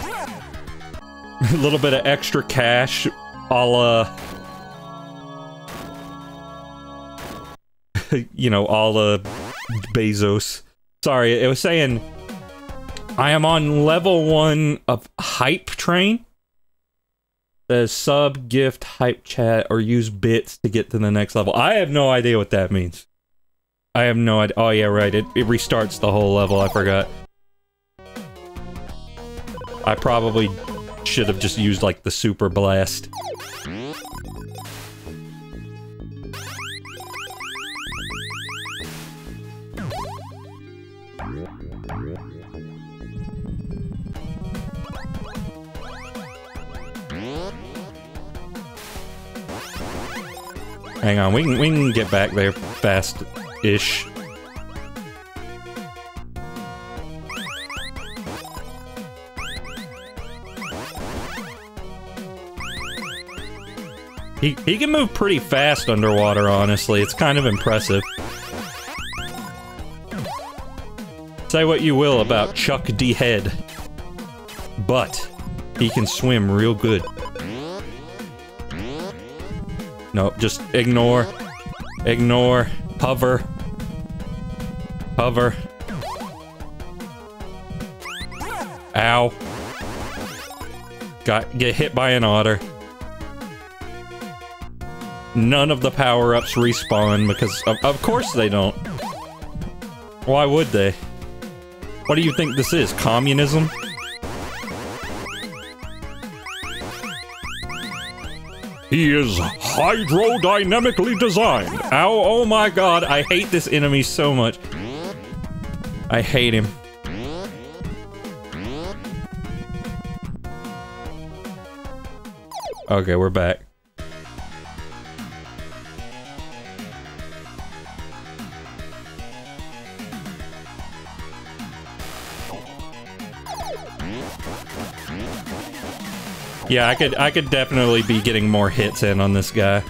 A little bit of extra cash, a la... you know, a la Bezos. Sorry, it was saying... I am on level one of Hype Train. The sub, gift, hype chat, or use bits to get to the next level. I have no idea what that means. I have no idea. Oh yeah, right, it, it restarts the whole level, I forgot. I probably... should have just used, like, the Super Blast. Hang on, we can, we can get back there fast-ish. He, he can move pretty fast underwater, honestly. It's kind of impressive. Say what you will about Chuck D. Head, but he can swim real good. Nope, just ignore. Ignore. Hover. Hover. Ow. Got- get hit by an otter. None of the power-ups respawn because of, of course they don't. Why would they? What do you think this is? Communism? He is hydrodynamically designed. Ow, oh my god, I hate this enemy so much. I hate him. Okay, we're back. Yeah, I could I could definitely be getting more hits in on this guy.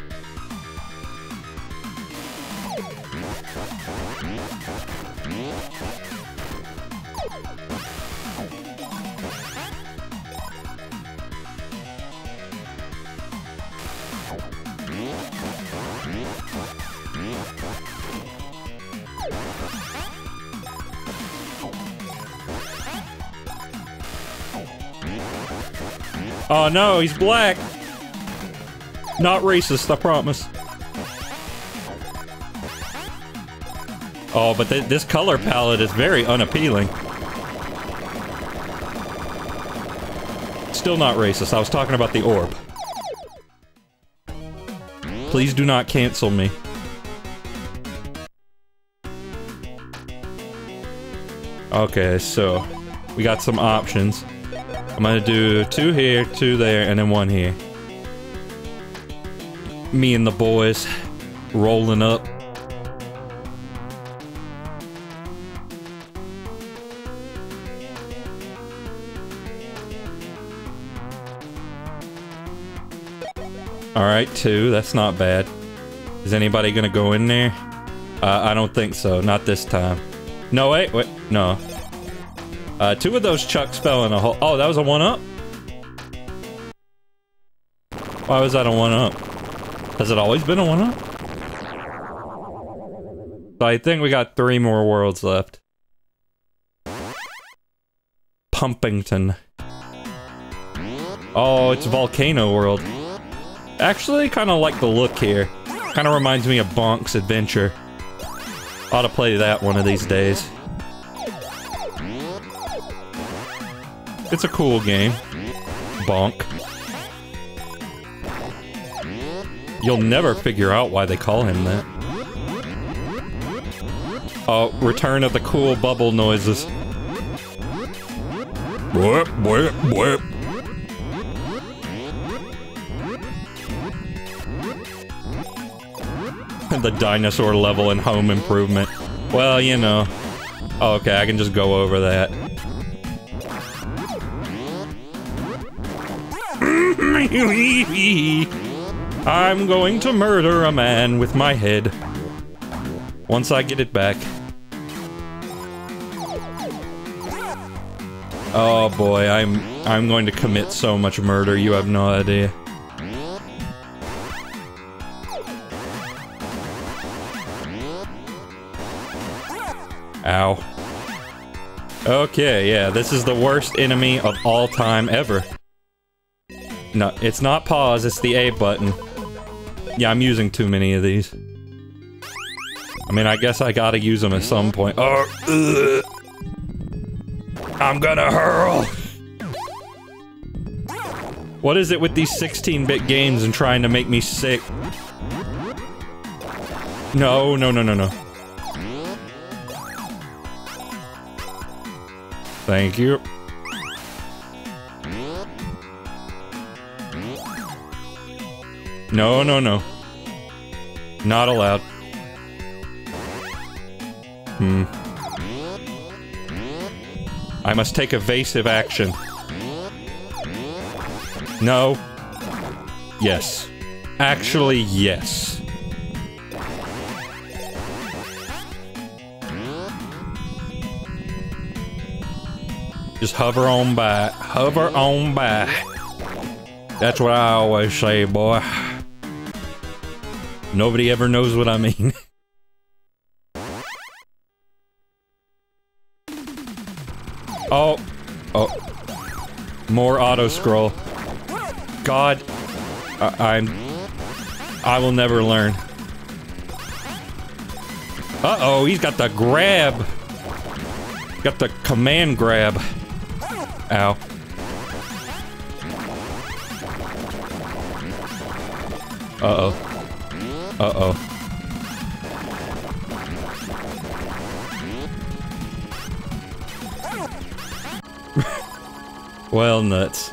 Oh no, he's black! Not racist, I promise. Oh, but th this color palette is very unappealing. Still not racist, I was talking about the orb. Please do not cancel me. Okay, so we got some options. I'm gonna do two here, two there, and then one here. Me and the boys rolling up. Alright, two. That's not bad. Is anybody gonna go in there? Uh, I don't think so. Not this time. No, wait, wait. No. Uh, two of those chucks fell in a hole. Oh, that was a one-up? Why was that a one-up? Has it always been a one-up? So I think we got three more worlds left. Pumpington. Oh, it's Volcano World. Actually, kind of like the look here. Kind of reminds me of Bonk's Adventure. Ought to play that one of these days. It's a cool game. Bonk. You'll never figure out why they call him that. Oh, return of the cool bubble noises. Blip, blip, blip. The dinosaur level in Home Improvement. Well, you know. Oh, okay, I can just go over that. I'm going to murder a man with my head. Once I get it back. Oh boy, I'm I'm going to commit so much murder, you have no idea. Ow. Okay, yeah, this is the worst enemy of all time ever. No, it's not pause, it's the A button. Yeah, I'm using too many of these. I mean, I guess I gotta use them at some point. Oh, ugh. I'm gonna hurl! What is it with these sixteen bit games and trying to make me sick? No, no, no, no, no. Thank you. No, no, no. Not allowed. Hmm. I must take evasive action. No. Yes. Actually, yes. Just hover on by. Hover on by. That's what I always say, boy. Nobody ever knows what I mean. Oh. Oh. More auto-scroll. God. I I'm... I will never learn. Uh-oh, he's got the grab. Got the command grab. Ow. Uh-oh. Uh-oh. Well, nuts.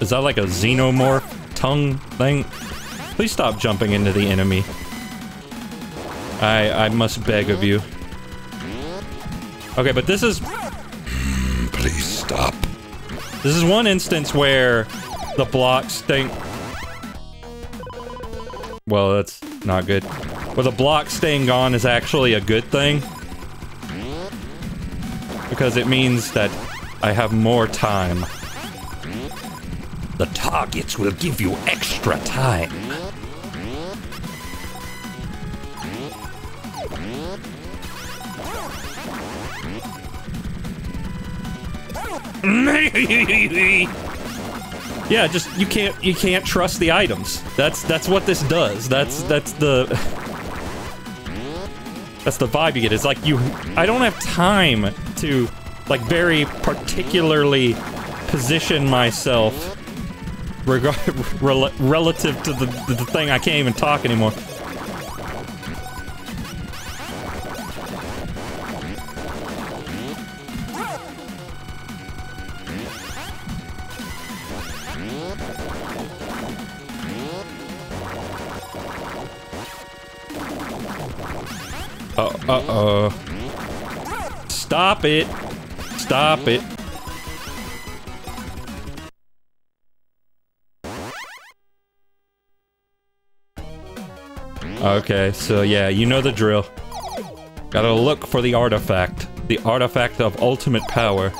Is that like a xenomorph tongue thing? Please stop jumping into the enemy. I I must beg of you. Okay, but this is... Please stop. This is one instance where the blocks think... Well, that's not good. Well, the block staying gone is actually a good thing. Because it means that I have more time. The targets will give you extra time. Yeah, just you can't you can't trust the items. That's that's what this does. That's that's the that's the vibe you get. It's like you I don't have time to like very particularly position myself. Rel relative to the, the, the thing, I can't even talk anymore. Uh, uh, uh. Stop it. Stop it. Okay, so yeah, you know the drill. Gotta look for the artifact. The artifact of ultimate power.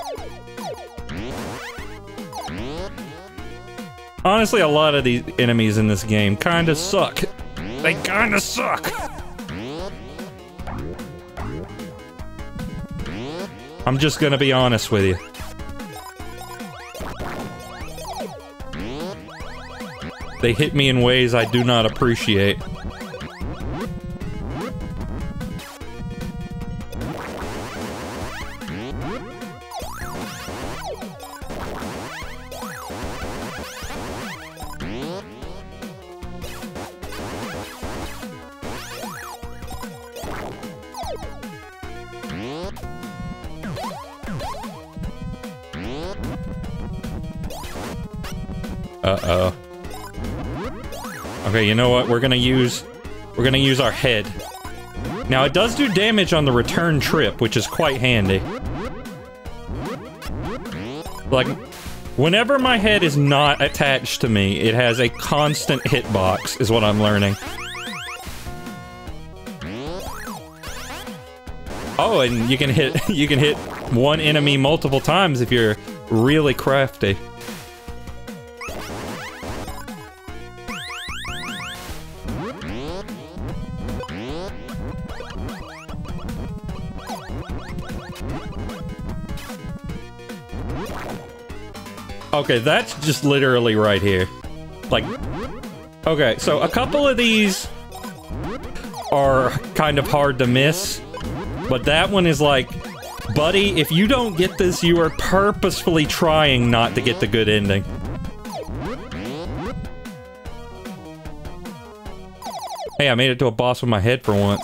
Honestly, a lot of these enemies in this game kinda suck. They kinda suck! I'm just gonna be honest with you. They hit me in ways I do not appreciate. Uh-oh. Okay, you know what? We're gonna use... We're gonna use our head. Now, it does do damage on the return trip, which is quite handy. Like, whenever my head is not attached to me, it has a constant hitbox, is what I'm learning. Oh, and you can hit... You can hit one enemy multiple times if you're really crafty. Okay, that's just literally right here. Like, okay, so a couple of these are kind of hard to miss, but that one is like, buddy, if you don't get this, you are purposefully trying not to get the good ending. Hey, I made it to a boss with my head for once.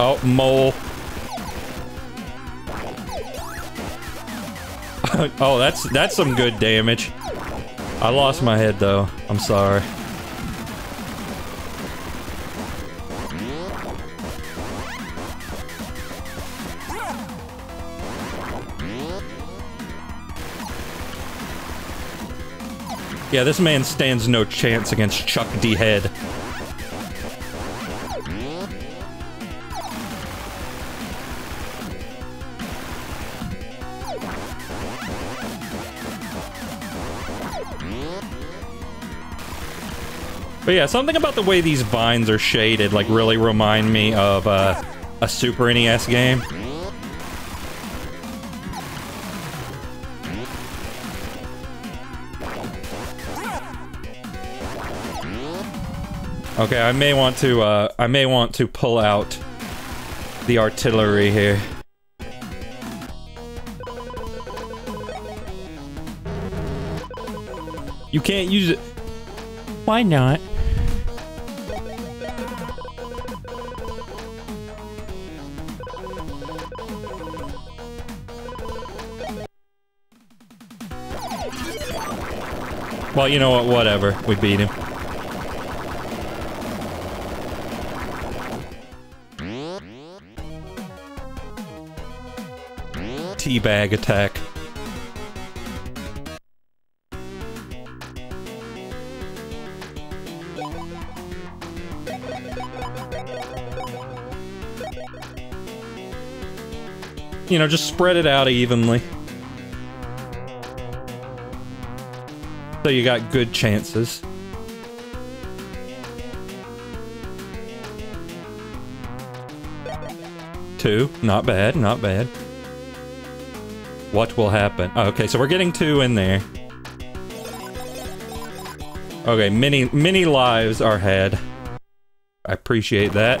Oh, mole. Oh, that's that's some good damage. I lost my head though. I'm sorry. Yeah, this man stands no chance against Chuck D. Head. But yeah, something about the way these vines are shaded, like, really remind me of, uh, a Super N E S game. Okay, I may want to, uh, I may want to pull out the artillery here. You can't use it. Why not? Well, you know what, whatever. We beat him. Teabag attack. You know, just spread it out evenly. So you got good chances. Two. Not bad, not bad. What will happen? Oh, okay, so we're getting two in there. Okay, many, many lives are had. I appreciate that.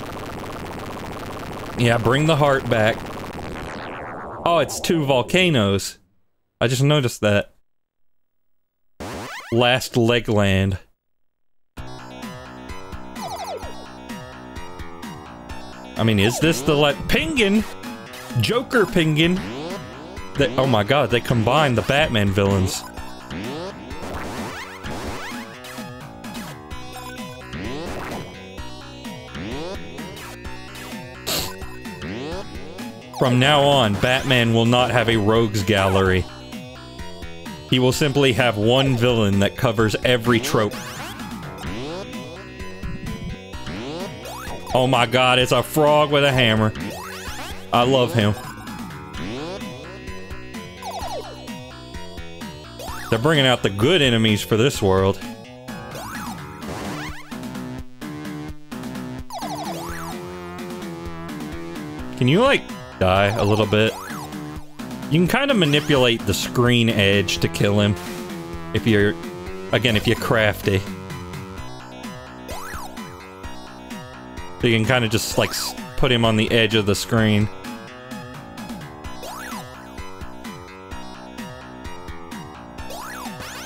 Yeah, bring the heart back. Oh, it's two volcanoes. I just noticed that. Last Legland. I mean, is this the le- Penguin? Joker Penguin? They, oh my god, they combined the Batman villains. From now on, Batman will not have a rogues gallery. He will simply have one villain that covers every trope. Oh my god, it's a frog with a hammer. I love him. They're bringing out the good enemies for this world. Can you, like, die a little bit? You can kind of manipulate the screen edge to kill him. If you're... Again, if you're crafty. So you can kind of just, like, put him on the edge of the screen.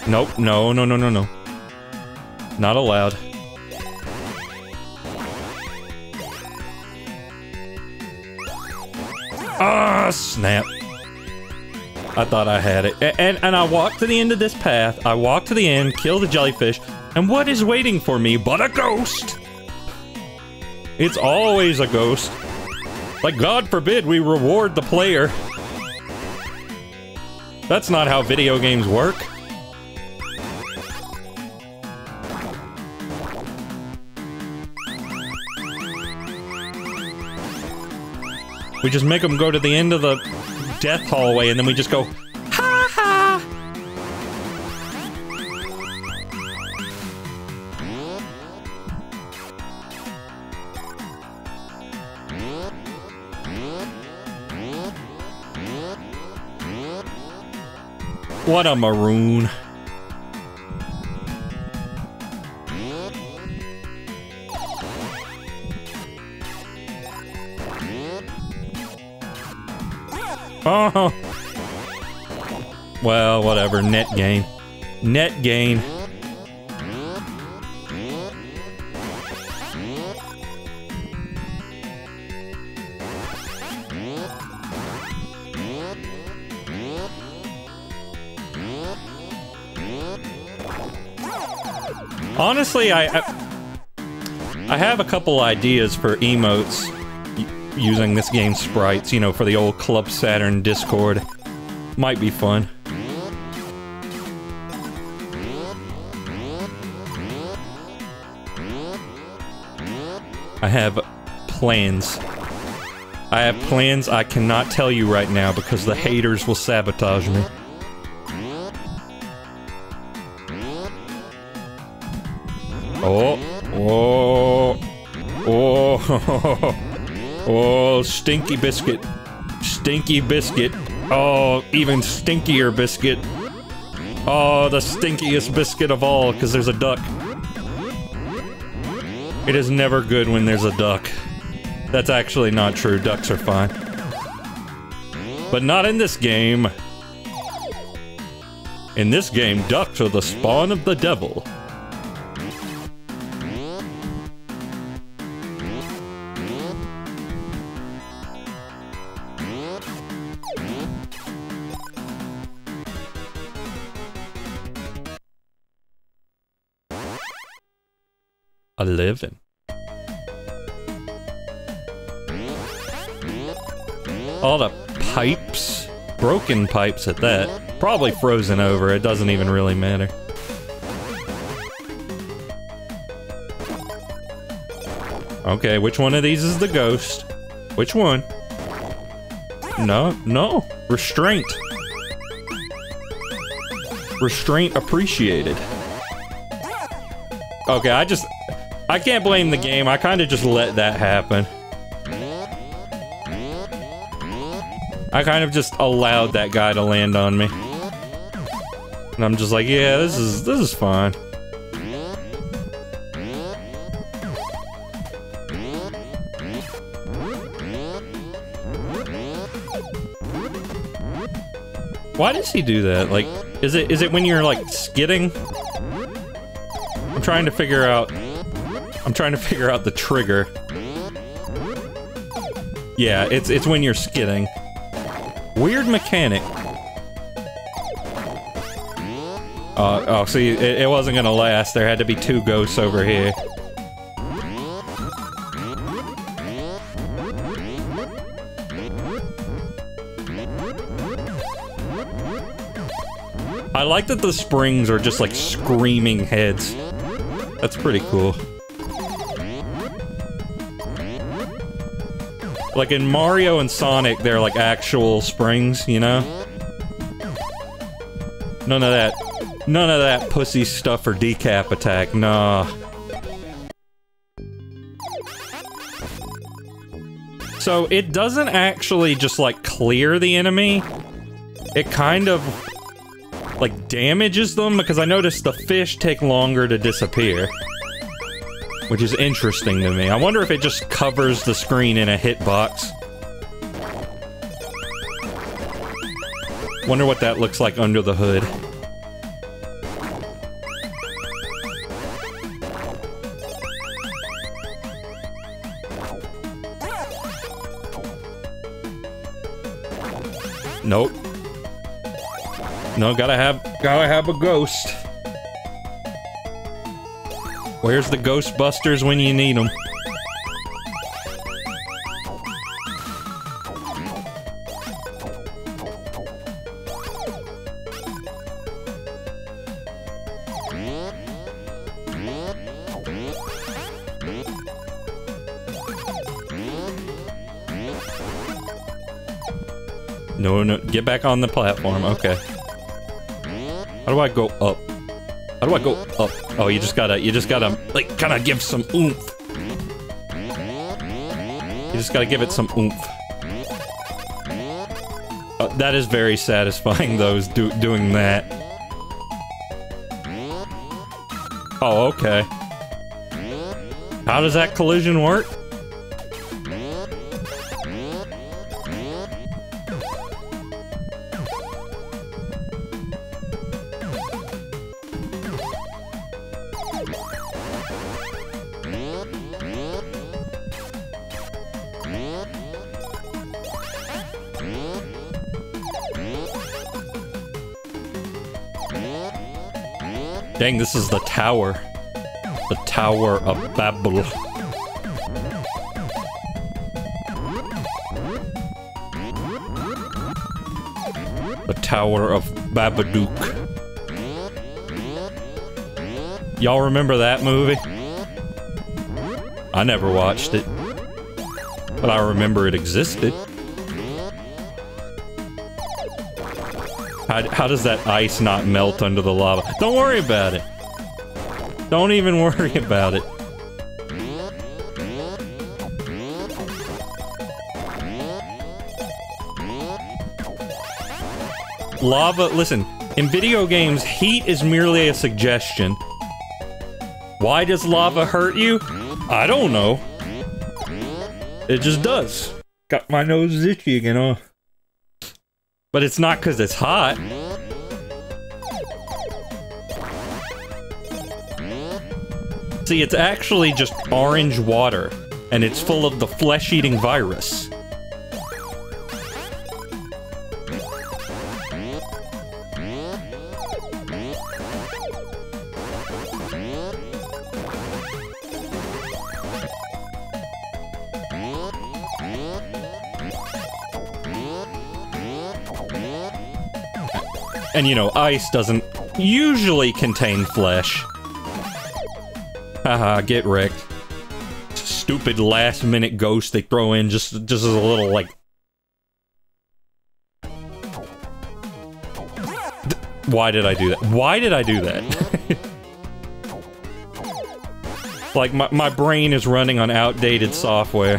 Nope, no, no, no, no, no. Not allowed. Ah, snap. I thought I had it. And, and and I walked to the end of this path. I walked to the end, killed the jellyfish, and what is waiting for me but a ghost? It's always a ghost. Like, God forbid we reward the player. That's not how video games work. We just make them go to the end of the death hallway, and then we just go, ha ha! What a maroon. Oh. Well, whatever. Net gain. Net gain. Honestly, I, I, I have a couple ideas for emotes using this game's sprites, you know, for the old Club Saturn Discord. Might be fun. I have plans. I have plans I cannot tell you right now because the haters will sabotage me. Oh, oh, oh, oh, stinky biscuit, stinky biscuit, oh, even stinkier biscuit, oh, the stinkiest biscuit of all, because there's a duck. It is never good when there's a duck. That's actually not true, ducks are fine. But not in this game. In this game, ducks are the spawn of the devil. A living. All the pipes. Broken pipes at that. Probably frozen over, it doesn't even really matter. Okay, which one of these is the ghost? Which one? No, no. Restraint. Restraint appreciated. Okay, I just... I can't blame the game, I kinda just let that happen. I kind of just allowed that guy to land on me. And I'm just like, yeah, this is, this is fine. Why does he do that? Like, is it, is it when you're like skidding? I'm trying to figure out... I'm trying to figure out the trigger. Yeah, it's it's when you're skidding. Weird mechanic. Uh, oh, see, it, it wasn't gonna last. There had to be two ghosts over here. I like that the springs are just like screaming heads. That's pretty cool. Like in Mario and Sonic, they're like actual springs, you know? None of that, none of that pussy stuff or Decap Attack, nah. So it doesn't actually just like clear the enemy. It kind of like damages them because I noticed the fish take longer to disappear. Which is interesting to me. I wonder if it just covers the screen in a hitbox. Wonder what that looks like under the hood. Nope. No, gotta have, gotta have a ghost. Where's the Ghostbusters when you need them? No, no, get back on the platform, okay. How do I go up? How do I go up? Oh, you just gotta, you just gotta, like, kind of give some oomph. You just gotta give it some oomph. Uh, that is very satisfying, though, is do doing that. Oh, okay. How does that collision work? Dang, this is the tower. the Tower of Babel. The Tower of Babadook. Y'all remember that movie? I never watched it, but I remember it existed. How, how does that ice not melt under the lava? Don't worry about it. Don't even worry about it. Lava, listen, in video games, heat is merely a suggestion. Why does lava hurt you? I don't know. It just does. Got my nose itchy again, huh? But it's not because it's hot. See, it's actually just orange water, and it's full of the flesh-eating virus. And, you know, ice doesn't usually contain flesh. Haha, get wrecked. Stupid last-minute ghost they throw in just, just as a little, like... Why did I do that? Why did I do that? Like, my, my brain is running on outdated software.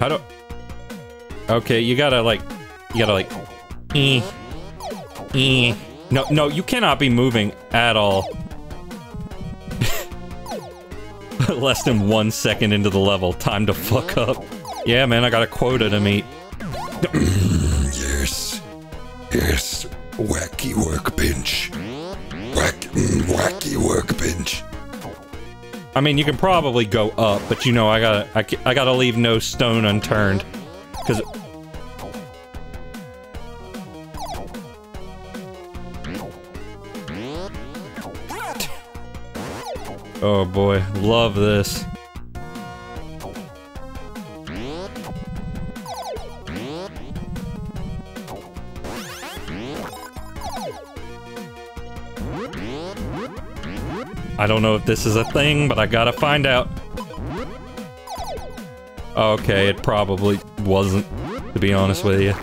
How do... Okay, you gotta like... You gotta like... Eh, eh. No, no, you cannot be moving at all. Less than one second into the level. Time to fuck up. Yeah, man, I got a quota to meet. Yes. Yes. Wacky workbench. Wack, wacky workbench. I mean, you can probably go up, but you know, I gotta, I, I gotta leave no stone unturned, because oh boy, love this. I don't know if this is a thing, but I gotta find out. Okay, it probably wasn't, to be honest with you.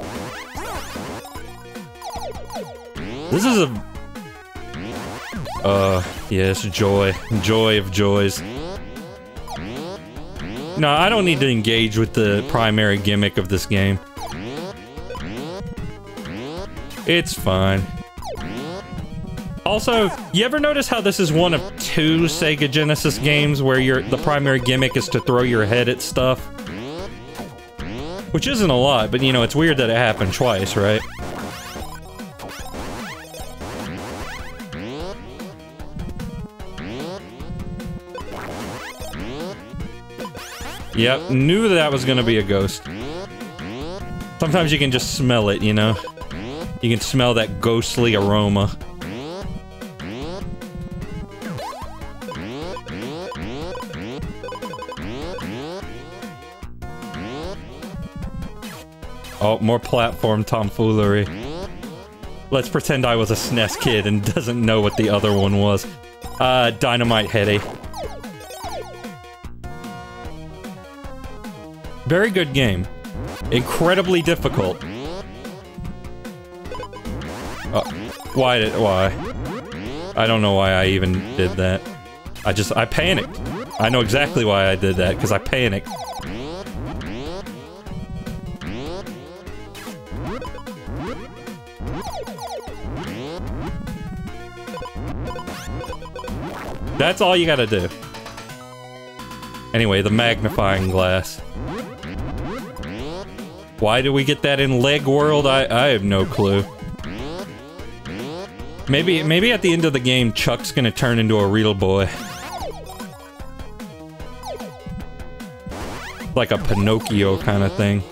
This is a... Uh, yes, joy. Joy of joys. No, I don't need to engage with the primary gimmick of this game. It's fine. Also, you ever notice how this is one of two Sega Genesis games where your the primary gimmick is to throw your head at stuff? Which isn't a lot, but you know, it's weird that it happened twice, right? Yep, knew that was gonna be a ghost. Sometimes you can just smell it, you know? You can smell that ghostly aroma. Oh, more platform tomfoolery. Let's pretend I was a S N E S kid and doesn't know what the other one was. Uh, Dynamite Heady. Very good game. Incredibly difficult. Uh, why did... why? I don't know why I even did that. I just... I panicked. I know exactly why I did that, because I panicked. That's all you gotta do. Anyway, the magnifying glass. Why do we get that in Leg World? I, I have no clue. Maybe, maybe at the end of the game, Chuck's gonna turn into a real boy. Like a Pinocchio kind of thing.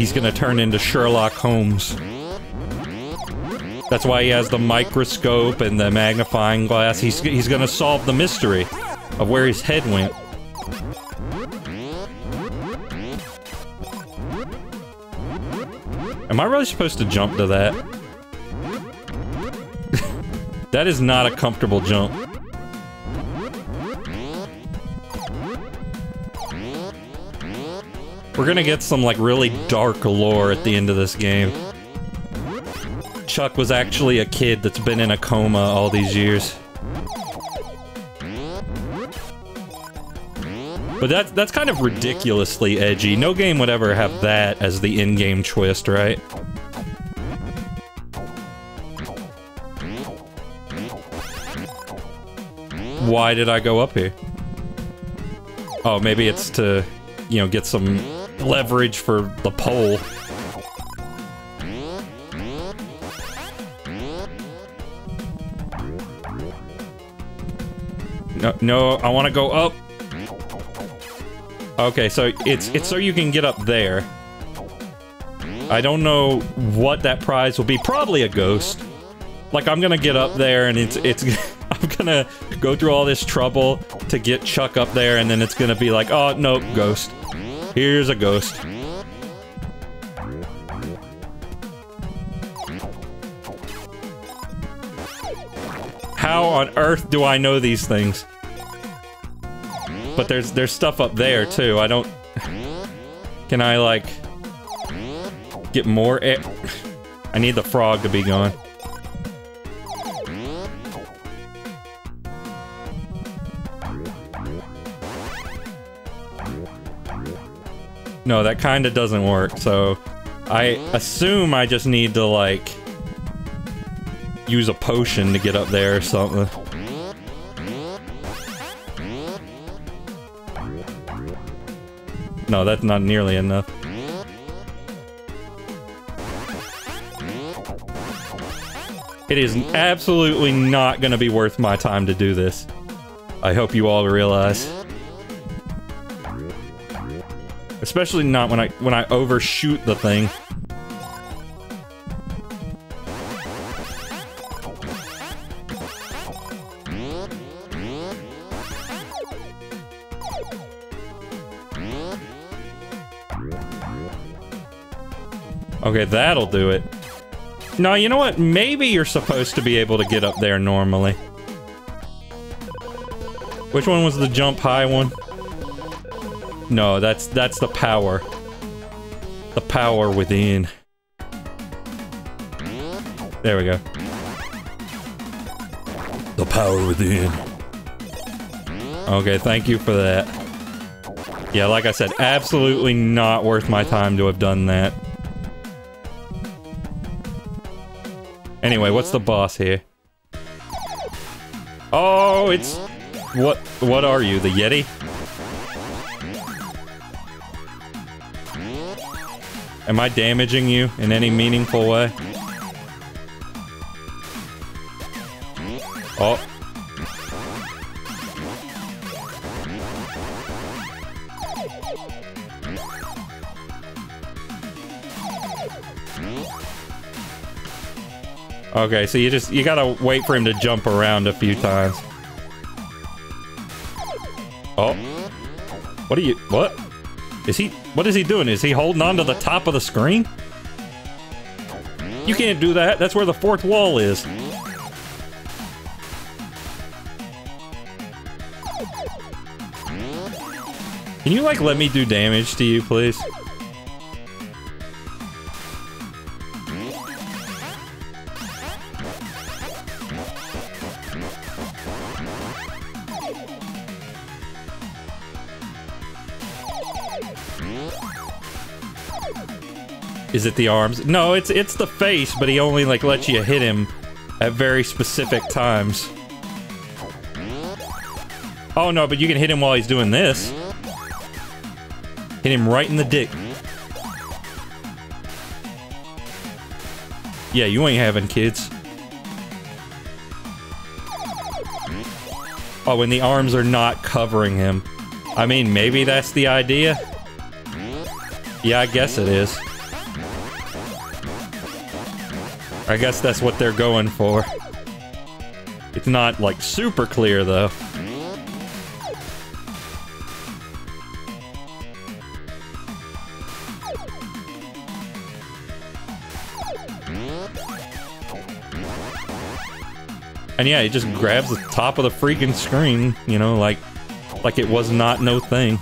he's gonna turn into Sherlock Holmes. That's why he has the microscope and the magnifying glass. He's, he's gonna solve the mystery of where his head went. Am I really supposed to jump to that? That is not a comfortable jump. We're gonna get some, like, really dark lore at the end of this game. Chuck was actually a kid that's been in a coma all these years. But that's, that's kind of ridiculously edgy. No game would ever have that as the in-game twist, right? Why did I go up here? Oh, maybe it's to, you know, get some leverage for the pole. No, no, I want to go up. Okay, so it's it's so you can get up there. I don't know what that prize will be. Probably a ghost. Like, I'm gonna get up there and it's it's. I'm gonna go through all this trouble to get Chuck up there, and then it's gonna be like, oh, nope, ghost. Here's a ghost. How on earth do I know these things? But there's there's stuff up there, too. I don't... Can I, like... get more air? I need the frog to be gone. No, that kind of doesn't work, so I assume I just need to, like, use a potion to get up there or something. No, that's not nearly enough. It is absolutely not going to be worth my time to do this. I hope you all realize. Especially not when I when I overshoot the thing. Okay, that'll do it. No, you know what? Maybe you're supposed to be able to get up there normally. Which one was the jump high one? No, that's that's the power. The power within. There we go. The power within. Okay, thank you for that. Yeah, like I said, absolutely not worth my time to have done that. Anyway, what's the boss here? Oh, it's... What, what are you, the Yeti? Am I damaging you in any meaningful way? Oh. Okay, so you just, you gotta wait for him to jump around a few times. Oh. What are you, what? Is he... What is he doing? Is he holding on to the top of the screen? You can't do that. That's where the fourth wall is. Can you, like, let me do damage to you, please? Is it the arms? No, it's it's the face, but he only, like, lets you hit him at very specific times. Oh, no, but you can hit him while he's doing this. Hit him right in the dick. Yeah, you ain't having kids. Oh, and the arms are not covering him. I mean, maybe that's the idea? Yeah, I guess it is. I guess that's what they're going for. It's not, like, super clear, though. And yeah, he just grabs the top of the freaking screen, you know, like, like it was not no thing.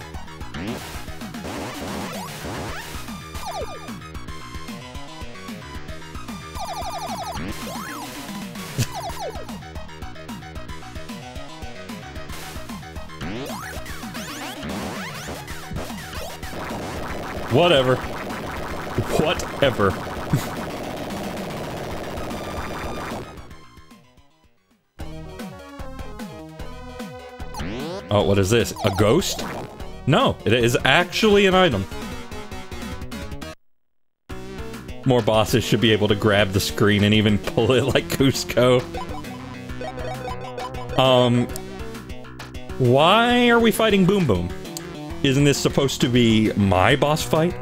Whatever. Whatever. Oh, what is this? A ghost? No, it is actually an item. More bosses should be able to grab the screen and even pull it like Cusco. Um... Why are we fighting Boom Boom? Isn't this supposed to be my boss fight?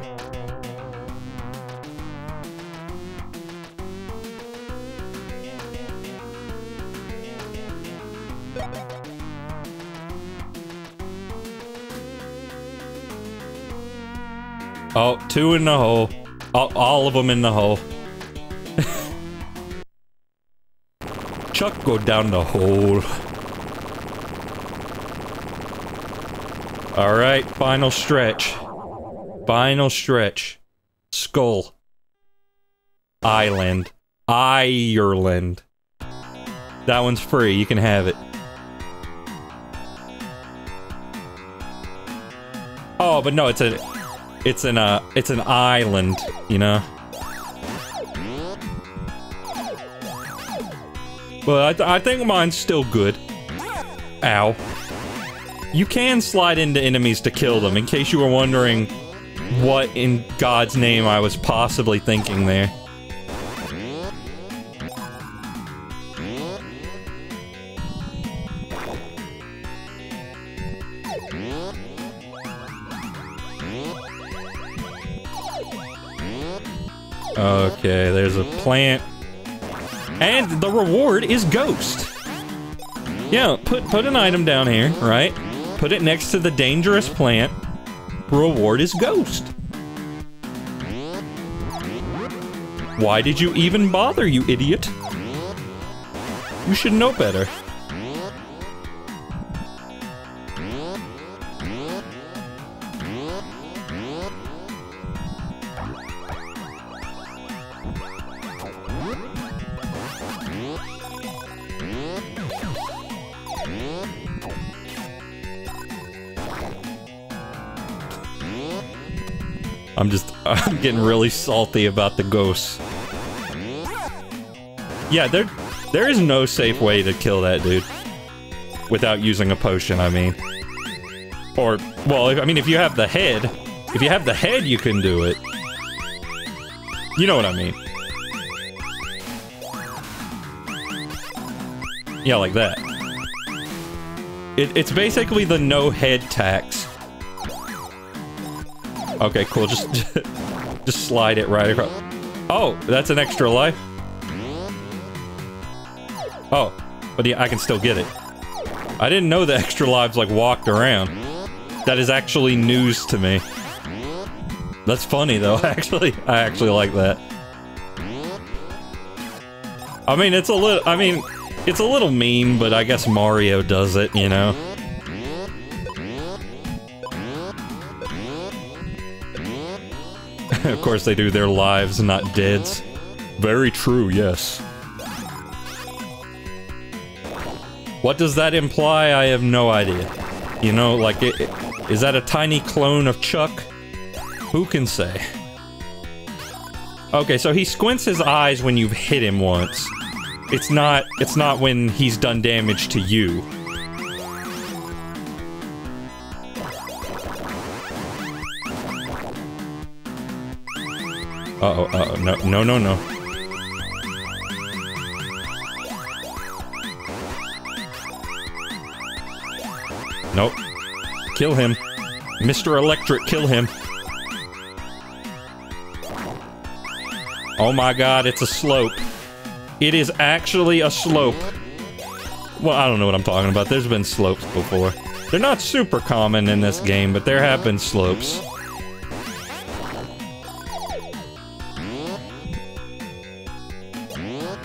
Oh, two in the hole. All, all of them in the hole. Chuck go down the hole. Alright, final stretch. Final stretch. Skull. Island. Ireland. That one's free, you can have it. Oh, but no, it's a... It's an, uh, it's an island, you know? Well, I, th I think mine's still good. Ow. You can slide into enemies to kill them, in case you were wondering what in God's name I was possibly thinking there. Okay, there's a plant. And the reward is ghost. Yeah, put put an item down here, right? Put it next to the dangerous plant. Reward is ghost. Why did you even bother, you idiot? You should know better. I'm just, I'm getting really salty about the ghosts. Yeah, there, there is no safe way to kill that dude. Without using a potion, I mean. Or, well, I mean, if you have the head, if you have the head, you can do it. You know what I mean. Yeah, like that. It, it's basically the no head tax. Okay, cool. Just, just slide it right across. Oh, that's an extra life. Oh, but yeah, I can still get it. I didn't know the extra lives like walked around. That is actually news to me. That's funny though. Actually, I actually like that. I mean, it's a little. I mean, it's a little mean, but I guess Mario does it, you know. Of course they do, their lives, not deads. Very true, yes. What does that imply? I have no idea. You know, like, it, it, is that a tiny clone of Chuck? Who can say? Okay, so he squints his eyes when you've hit him once. It's not, it's not when he's done damage to you. Uh-oh, uh-oh, no, no, no, no. Nope. Kill him. Mister Electric, kill him. Oh my god, it's a slope. It is actually a slope. Well, I don't know what I'm talking about. There's been slopes before. They're not super common in this game, but there have been slopes.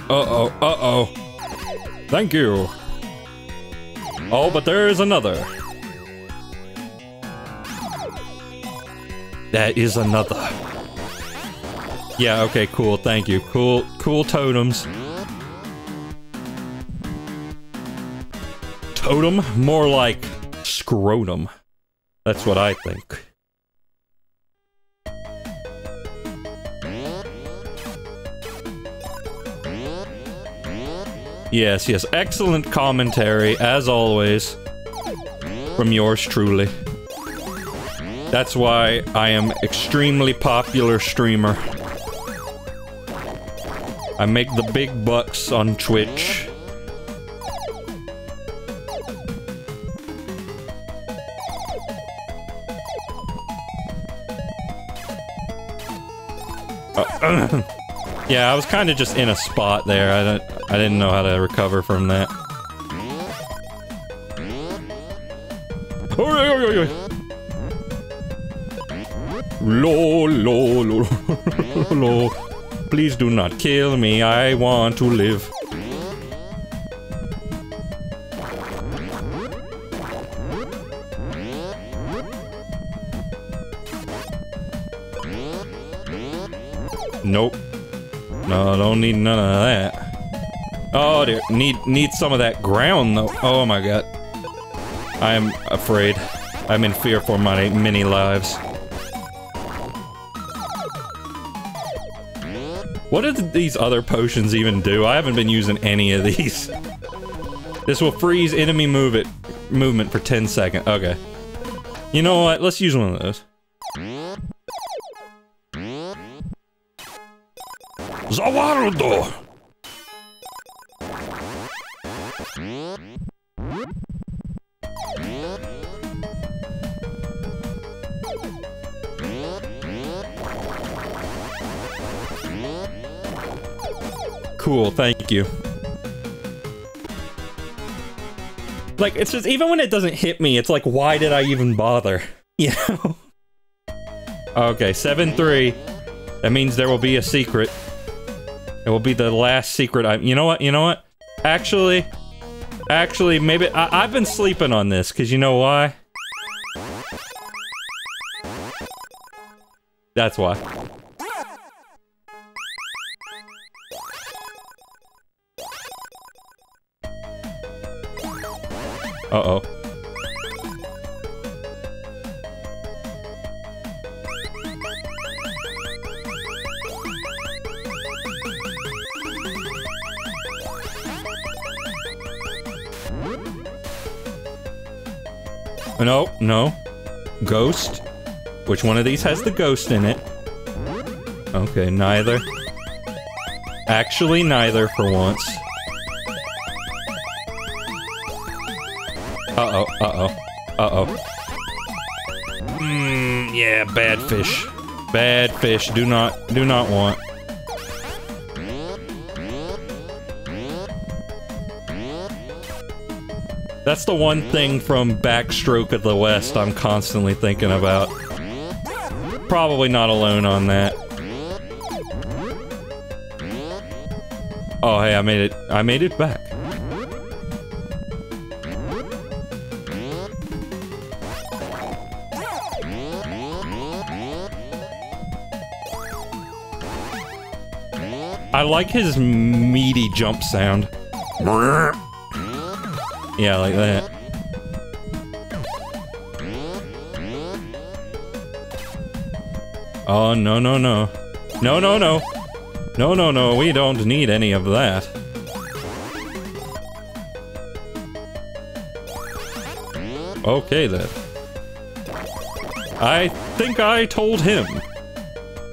Uh-oh, uh-oh. Thank you. Oh, but there is another. That is another. Yeah, okay, cool, thank you. Cool, cool totems. Totem? More like scrotum. That's what I think. Yes, yes, excellent commentary, as always, from yours truly. That's why I am extremely popular streamer. I make the big bucks on Twitch. Uh, yeah, I was kind of just in a spot there. I don't, I didn't know how to recover from that. Lo, lo, lo, lo. Please do not kill me. I want to live. Nope. No, don't need none of that. Oh dear. Need need some of that ground though. Oh my god. I am afraid. I'm in fear for my many lives. What did these other potions even do? I haven't been using any of these. This will freeze enemy move it movement for ten seconds. Okay. You know what? Let's use one of those. Zawarudo! Cool, thank you. Like, it's just, even when it doesn't hit me, it's like, why did I even bother? You know? Okay, seven three. That means there will be a secret. It will be the last secret I- you know what, you know what? Actually... Actually, maybe- I, I've been sleeping on this, because you know why? That's why. Uh-oh. No, no. Ghost? Which one of these has the ghost in it? Okay, neither. Actually, neither for once. Uh-oh, uh-oh, uh-oh. Mmm, yeah, bad fish. Bad fish, do not, do not want. That's the one thing from Backstroke of the West I'm constantly thinking about. Probably not alone on that. Oh, hey, I made it. I made it back. I like his meaty jump sound. Yeah, like that. Oh, no, no, no. No, no, no. No, no, no, we don't need any of that. Okay, then. I think I told him.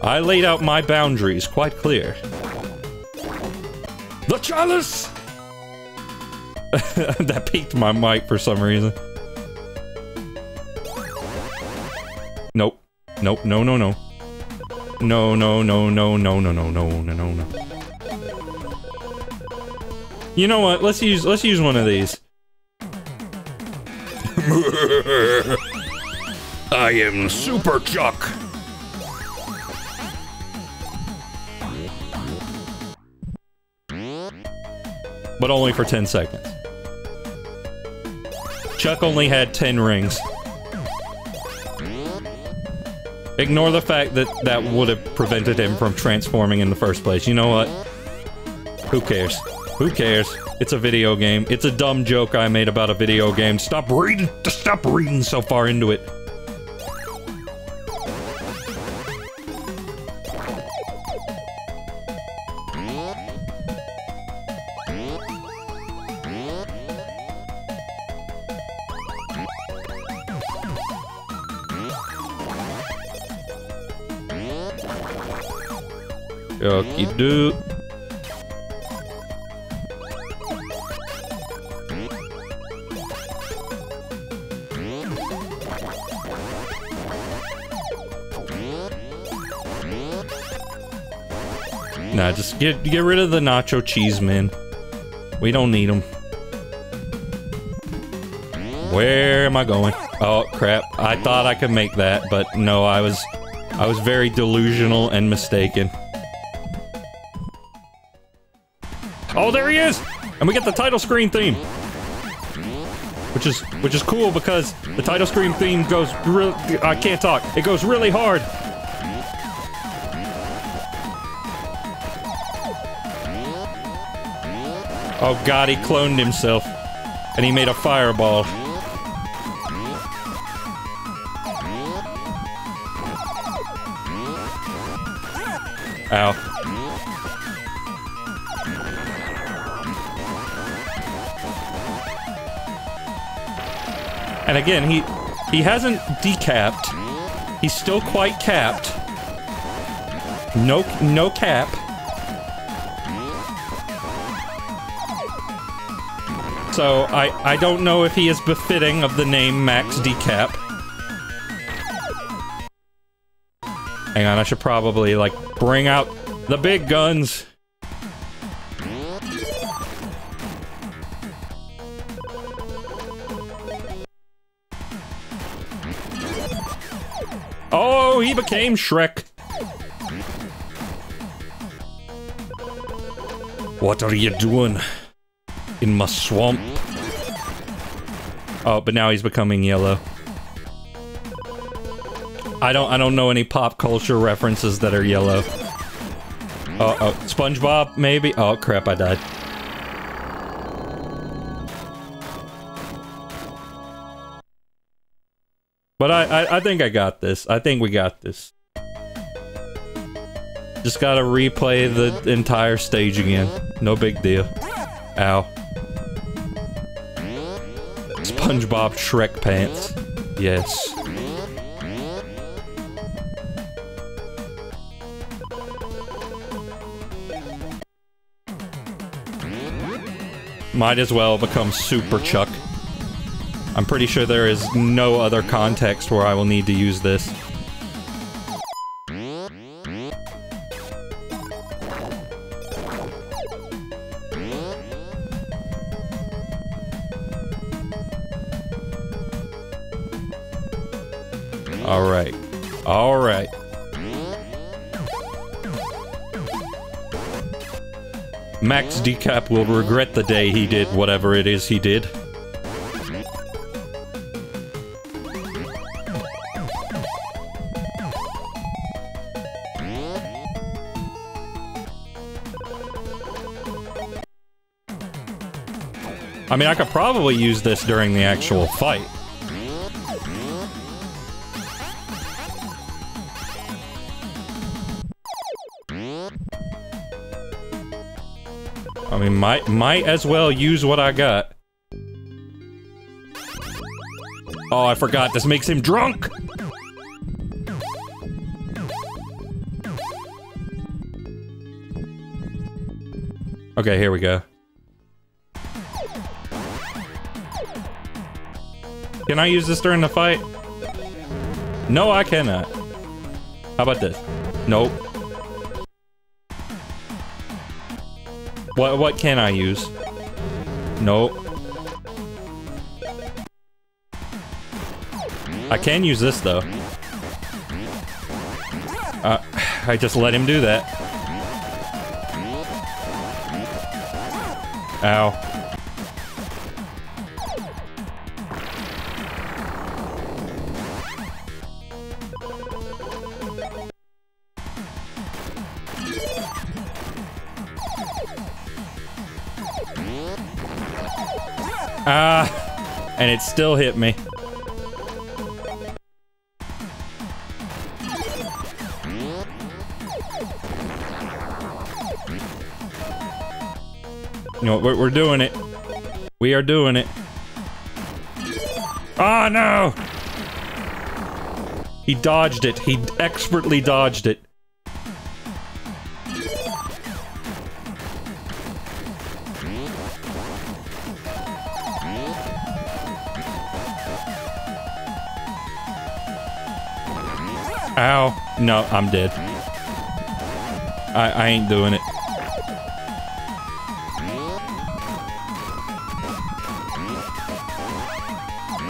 I laid out my boundaries quite clear. The chalice! That peaked my mic for some reason. Nope. Nope. No, no, no. No, no, no, no, no, no, no, no, no, no. You know what? Let's use let's use one of these. I am Super Chuck. But only for ten seconds. Chuck only had ten rings. Ignore the fact that that would have prevented him from transforming in the first place. You know what? Who cares? Who cares? It's a video game. It's a dumb joke I made about a video game. Stop reading! Stop reading so far into it. Okie do. Nah, just get get rid of the nacho cheese, man. We don't need them. Where am I going? Oh crap! I thought I could make that, but no, I was I was very delusional and mistaken. Oh, there he is! And we get the title screen theme! Which is, which is cool because the title screen theme goes real- I can't talk. It goes really hard! Oh god, he cloned himself. And he made a fireball. Ow. And again, he he hasn't decapped. He's still quite capped. No no cap. So I I don't know if he is befitting of the name Max Decap. Hang on, I should probably like bring out the big guns. Oh, he became Shrek. What are you doing in my swamp? Oh, but now he's becoming yellow. I don't I don't know any pop culture references that are yellow. Uh oh, SpongeBob maybe? Oh crap, I died. But I, I, I think I got this. I think we got this. Just gotta replay the entire stage again. No big deal. Ow. SpongeBob Shrek pants. Yes. Might as well become Super Chuck. I'm pretty sure there is no other context where I will need to use this. Alright. Alright. Max Decap will regret the day he did whatever it is he did. I mean, I could probably use this during the actual fight. I mean, might might as well use what I got. Oh, I forgot. This makes him drunk! Okay, here we go. Can I use this during the fight? No, I cannot. How about this? Nope. What what can I use? No. I can use this, though. Uh, I just let him do that. Ow. Ah, and it still hit me. You know, we're, we're doing it. We are doing it. Oh, no! He dodged it. He expertly dodged it. Ow. No, I'm dead. I, I ain't doing it.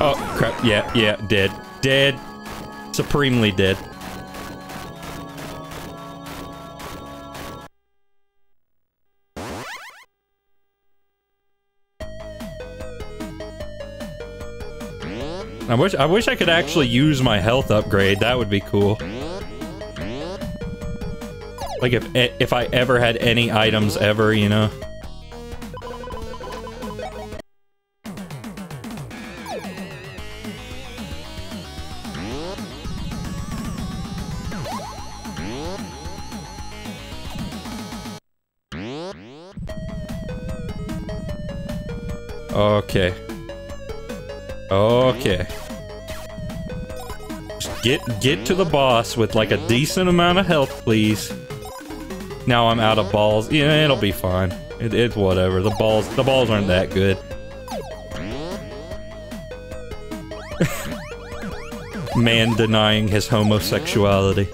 Oh, crap. Yeah, yeah, dead. Dead. Supremely dead. I wish I wish I could actually use my health upgrade. That would be cool. Like if if I ever had any items ever, you know. Okay. Okay. Just get get to the boss with like a decent amount of health, please. Now I'm out of balls. Yeah, it'll be fine. It, it's whatever. The balls the balls aren't that good. Man denying his homosexuality.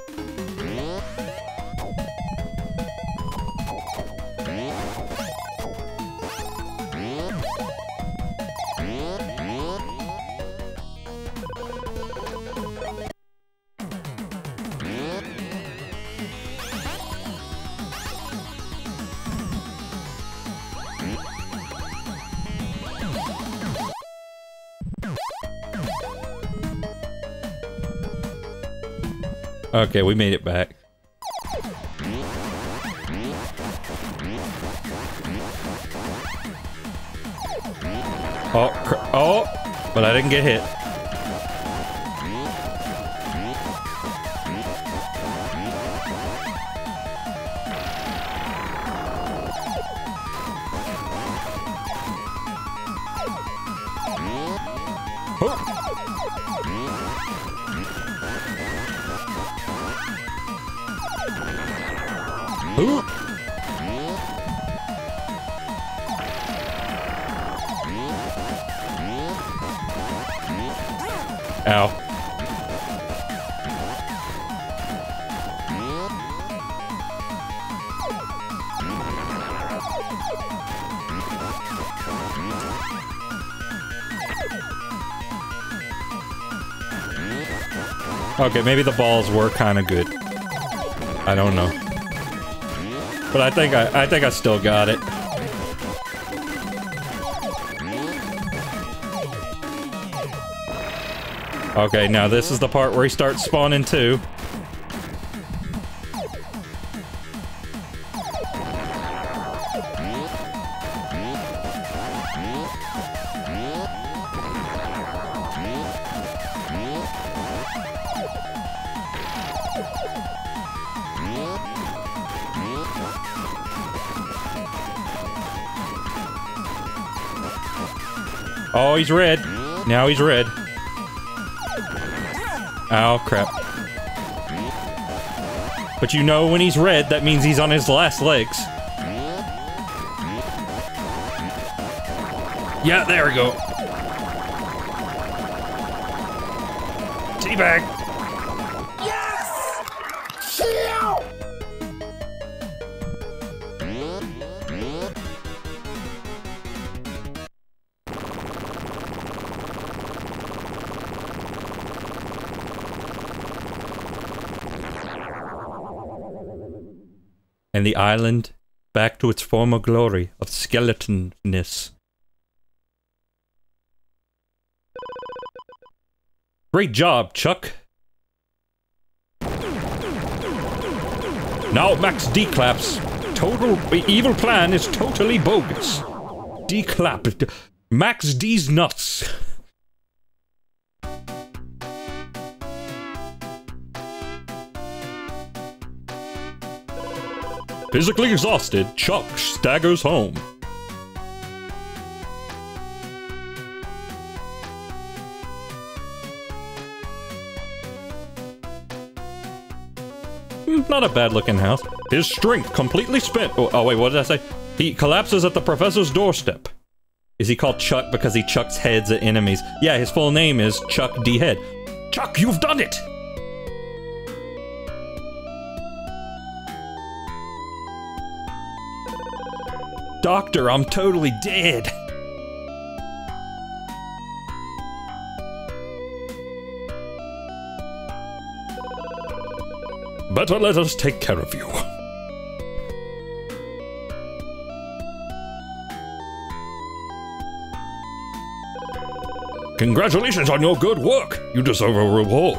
Okay, we made it back. Oh, cr oh, but I didn't get hit. Okay, maybe the balls were kind of good. I don't know, but I think I, I think I still got it. Okay, now this is the part where he starts spawning too. Oh, he's red. Now he's red. Oh, crap. But you know when he's red, that means he's on his last legs. Yeah, there we go. Teabag. Yes! Yeah! and the island back to its former glory of skeletonness. Great job, Chuck! Now Max Declap's total evil plan is totally bogus. Declap. Max D's nuts. Physically exhausted, Chuck staggers home. Not a bad-looking house. His strength completely spent. Oh, oh, wait, what did I say? He collapses at the professor's doorstep. Is he called Chuck because he chucks heads at enemies? Yeah, his full name is Chuck D. Head. Chuck, you've done it! Doctor, I'm totally dead. Better let us take care of you. Congratulations on your good work. You deserve a reward.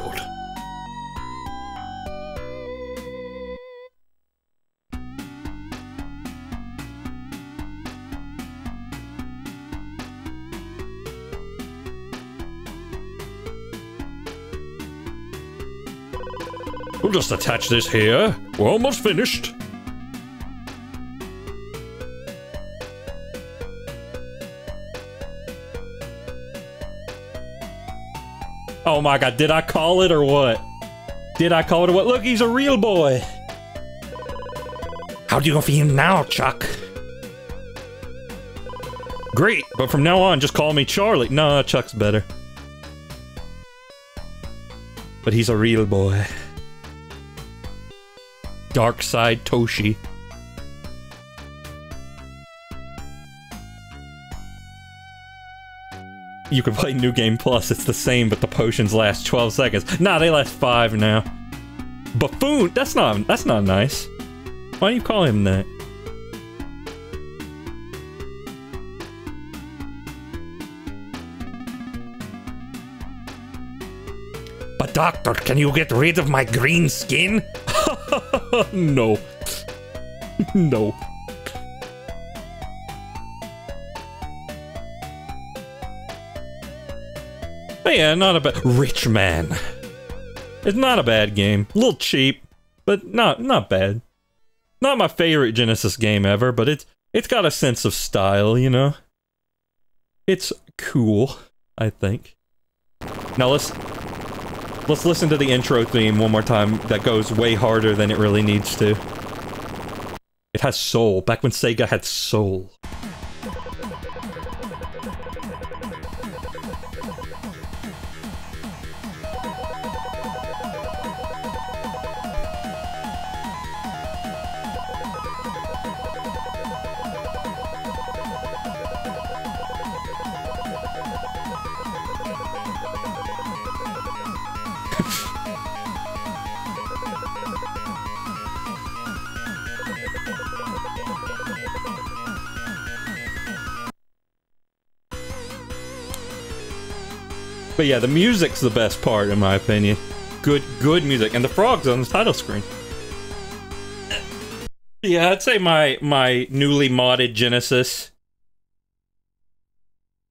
We'll just attach this here. We're almost finished. Oh my god, did I call it or what? Did I call it or what? Look, he's a real boy. How do you feel now, Chuck? Great, but from now on, just call me Charlie. Nah, Chuck's better. But he's a real boy. Dark Side Toshi. You could play New Game Plus, it's the same, but the potions last twelve seconds. Nah, they last five now. Buffoon! That's not, that's not nice. Why do you call him that? But doctor, can you get rid of my green skin? No. No. But yeah, not a bad... Rich Man. It's not a bad game. A little cheap, but not not bad. Not my favorite Genesis game ever, but it's it's got a sense of style, you know? It's cool, I think. Now let's... Let's listen to the intro theme one more time that goes way harder than it really needs to. It has soul, back when Sega had soul. But yeah, the music's the best part, in my opinion. Good, good music. And the frog's on the title screen. Yeah, I'd say my, my newly modded Genesis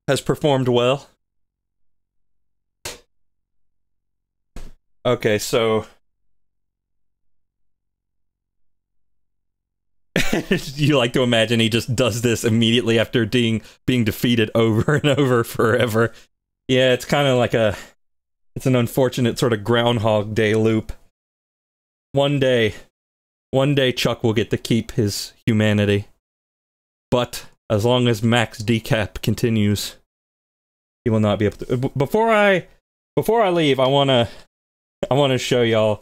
has performed well. Okay, so... You like to imagine he just does this immediately after being, being defeated over and over forever. Yeah, it's kind of like a... It's an unfortunate sort of Groundhog Day loop. One day... One day Chuck will get to keep his humanity. But, as long as Max Decap continues, he will not be able to... Before I... Before I leave, I wanna... I wanna show y'all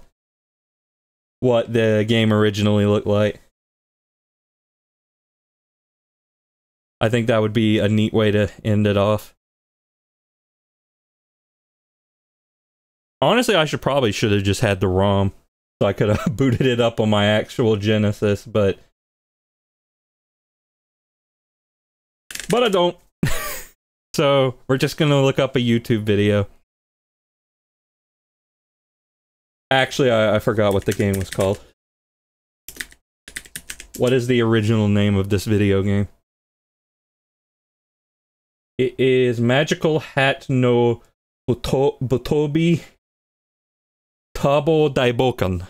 what the game originally looked like. I think that would be a neat way to end it off. Honestly, I should probably should have just had the ROM. so I could have booted it up on my actual Genesis, but... But I don't. So we're just going to look up a YouTube video. Actually, I, I forgot what the game was called. What is the original name of this video game? It is Magical Hat no Butobi Tabo Daibokan.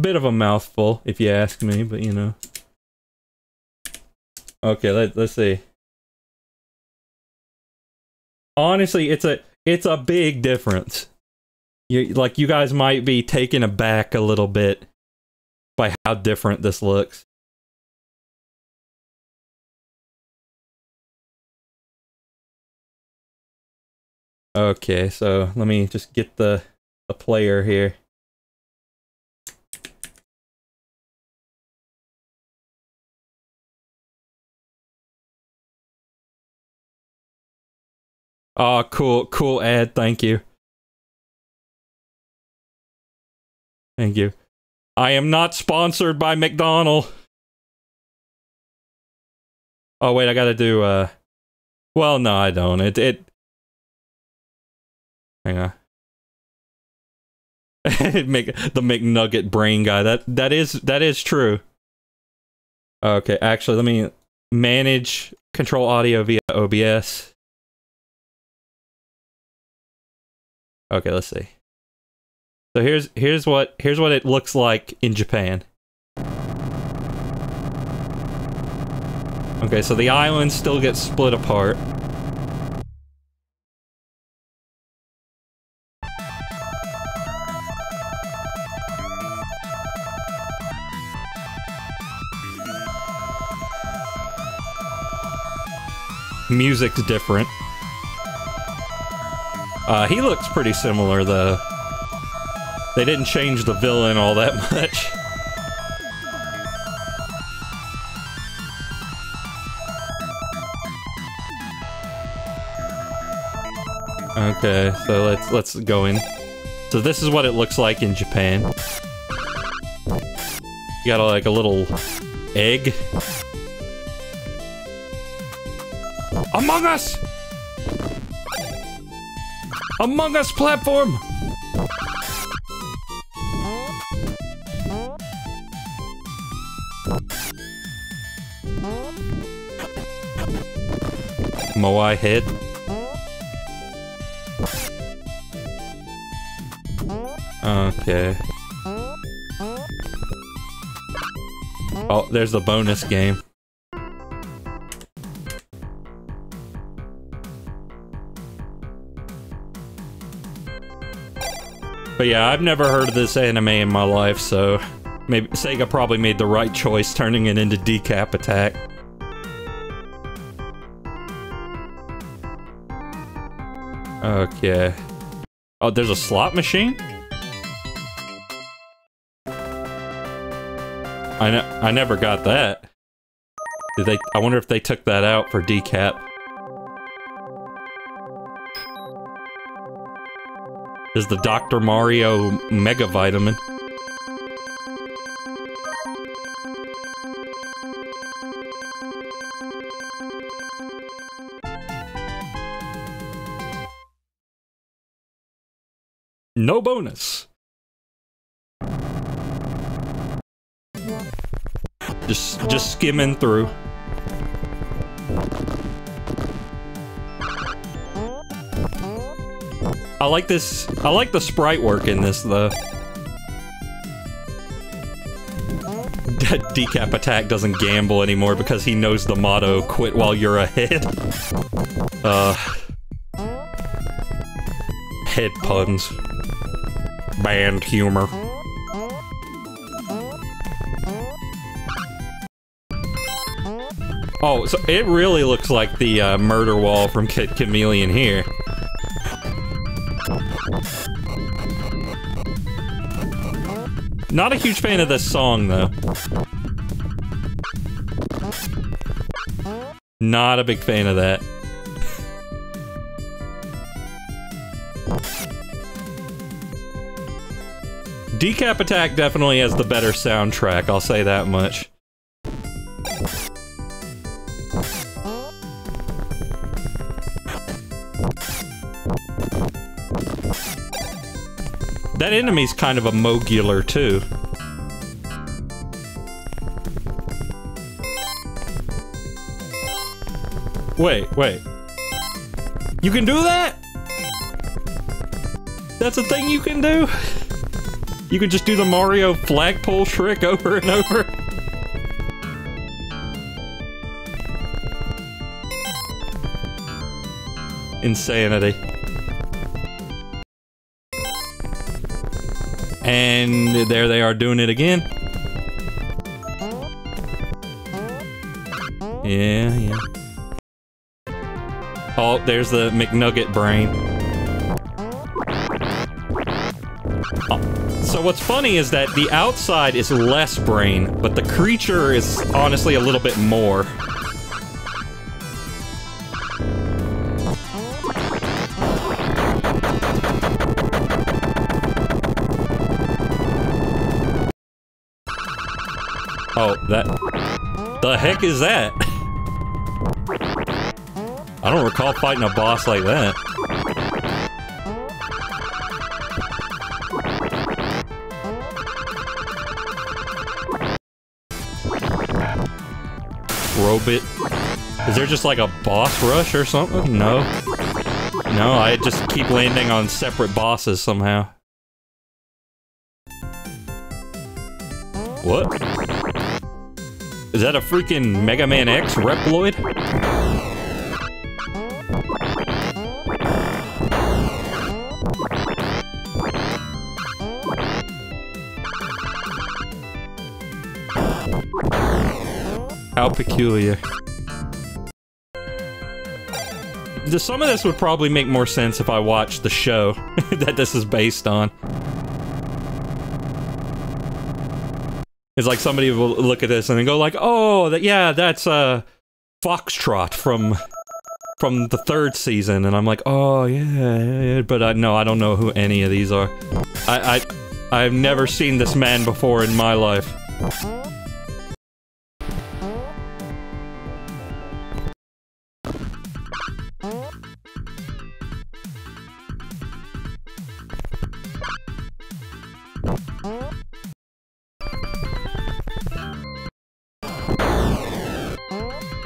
Bit of a mouthful, if you ask me, but you know. Okay, let, let's see. Honestly, it's a it's a big difference. You like you guys might be taken aback a little bit by how different this looks. Okay, so let me just get the the player here. Oh, cool, cool ad, thank you. Thank you. I am not sponsored by McDonald's. Oh, wait, I gotta do, uh... Well, no, I don't. It, it... Hang on. Make the McNugget brain guy. That, that is, that is true. Okay, actually, let me manage control audio via O B S. Okay, let's see. So here's here's what here's what it looks like in Japan. Okay, so the island still gets split apart. Music's different. Uh, he looks pretty similar, though. They didn't change the villain all that much. Okay, so let's let's go in. So this is what it looks like in Japan. You got a, like a little egg. Among Us! Among Us platform! Moai head. Okay. Oh, there's the bonus game. But yeah, I've never heard of this anime in my life, so maybe Sega probably made the right choice turning it into Decap Attack. Okay. Oh, there's a slot machine? I ne I never got that. Did they I wonder if they took that out for Decap. Is the Doctor Mario Mega Vitamin. No bonus. Just just skimming through. I like this. I like the sprite work in this, though. Decap Attack doesn't gamble anymore because he knows the motto, quit while you're ahead. Uh, head puns. Banned humor. Oh, so it really looks like the uh, murder wall from Kid Chameleon here. Not a huge fan of this song, though. Not a big fan of that. Decap Attack definitely has the better soundtrack, I'll say that much. That enemy's kind of a mogular, too. Wait, wait. You can do that? That's a thing you can do? You can just do the Mario flagpole trick over and over? Insanity. And there they are doing it again. Yeah, yeah. Oh, there's the McNugget brain. Oh. So what's funny is that the outside is less brain, but the creature is honestly a little bit more. Oh, that... The heck is that? I don't recall fighting a boss like that. Robit. Is there just like a boss rush or something? No. No, I just keep landing on separate bosses somehow. What? Is that a freaking Mega Man X Reploid? How peculiar. Some of this would probably make more sense if I watched the show that this is based on. It's like somebody will look at this and then go like, oh, that, yeah, that's uh, Foxtrot from from the third season. And I'm like, oh, yeah, yeah, yeah. But I, no, I don't know who any of these are. I, I, I've never seen this man before in my life.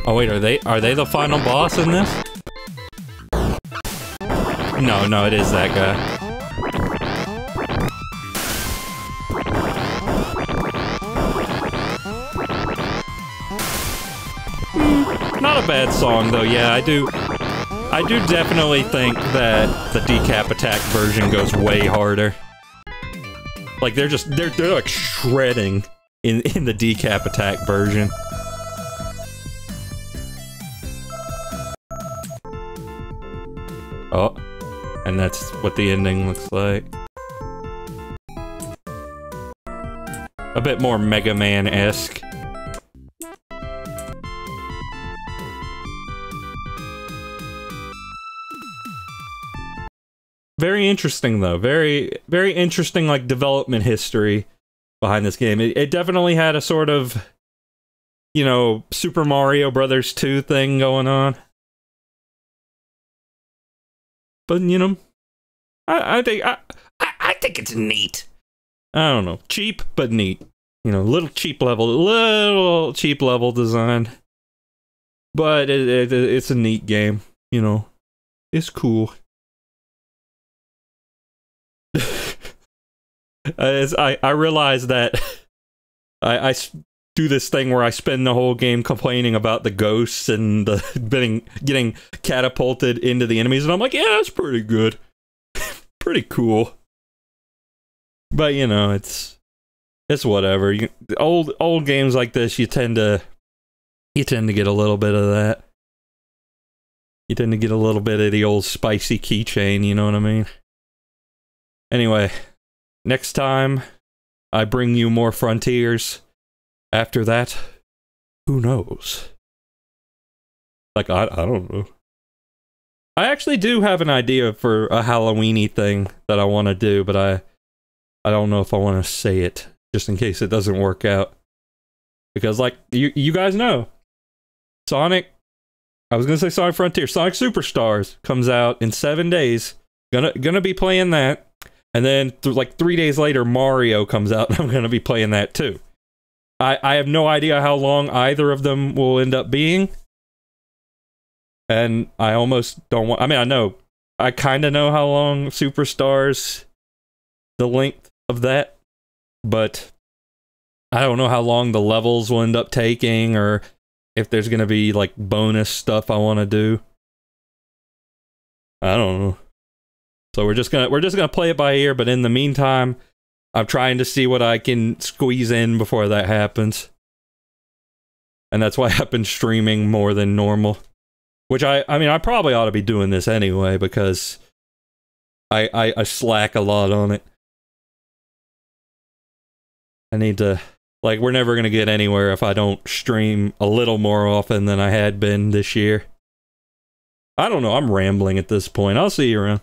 Oh wait, are they are they the final boss in this? No, no, it is that guy. Mm, not a bad song though. Yeah, I do. I do definitely think that the Decap Attack version goes way harder. Like they're just they're they're like shredding in in the Decap Attack version. Oh, and that's what the ending looks like. A bit more Mega Man-esque. Very interesting though, very, very interesting like development history behind this game. It, it definitely had a sort of, you know, Super Mario Brothers two thing going on. But you know, I, I think I, I I think it's neat. I don't know, cheap but neat. You know, little cheap level, little cheap level design. But it, it, it's a neat game. You know, it's cool. As I I realize that I I do this thing where I spend the whole game complaining about the ghosts and the getting, getting catapulted into the enemies, and I'm like, yeah, that's pretty good. Pretty cool. But, you know, it's... It's whatever. You, old old games like this, you tend to... You tend to get a little bit of that. You tend to get a little bit of the old spicy keychain, you know what I mean? Anyway, next time, I bring you more Frontiers. After that, who knows? Like, I, I don't know. I actually do have an idea for a Halloween-y thing that I want to do, but I I don't know if I want to say it, just in case it doesn't work out. Because, like, you, you guys know, Sonic, I was going to say Sonic Frontier, Sonic Superstars comes out in seven days. Gonna, gonna be playing that. And then, th like, three days later, Mario comes out, and I'm gonna be playing that, too. I, I have no idea how long either of them will end up being. And I almost don't want... I mean, I know. I kind of know how long Superstars... the length of that. But... I don't know how long the levels will end up taking, or if there's going to be, like, bonus stuff I want to do. I don't know. So we're just gonna we're just gonna play it by ear, but in the meantime, I'm trying to see what I can squeeze in before that happens. And that's why I've been streaming more than normal. Which I I mean I probably ought to be doing this anyway, because I I, I slack a lot on it. I need to, like, we're never gonna get anywhere if I don't stream a little more often than I had been this year. I don't know, I'm rambling at this point. I'll see you around.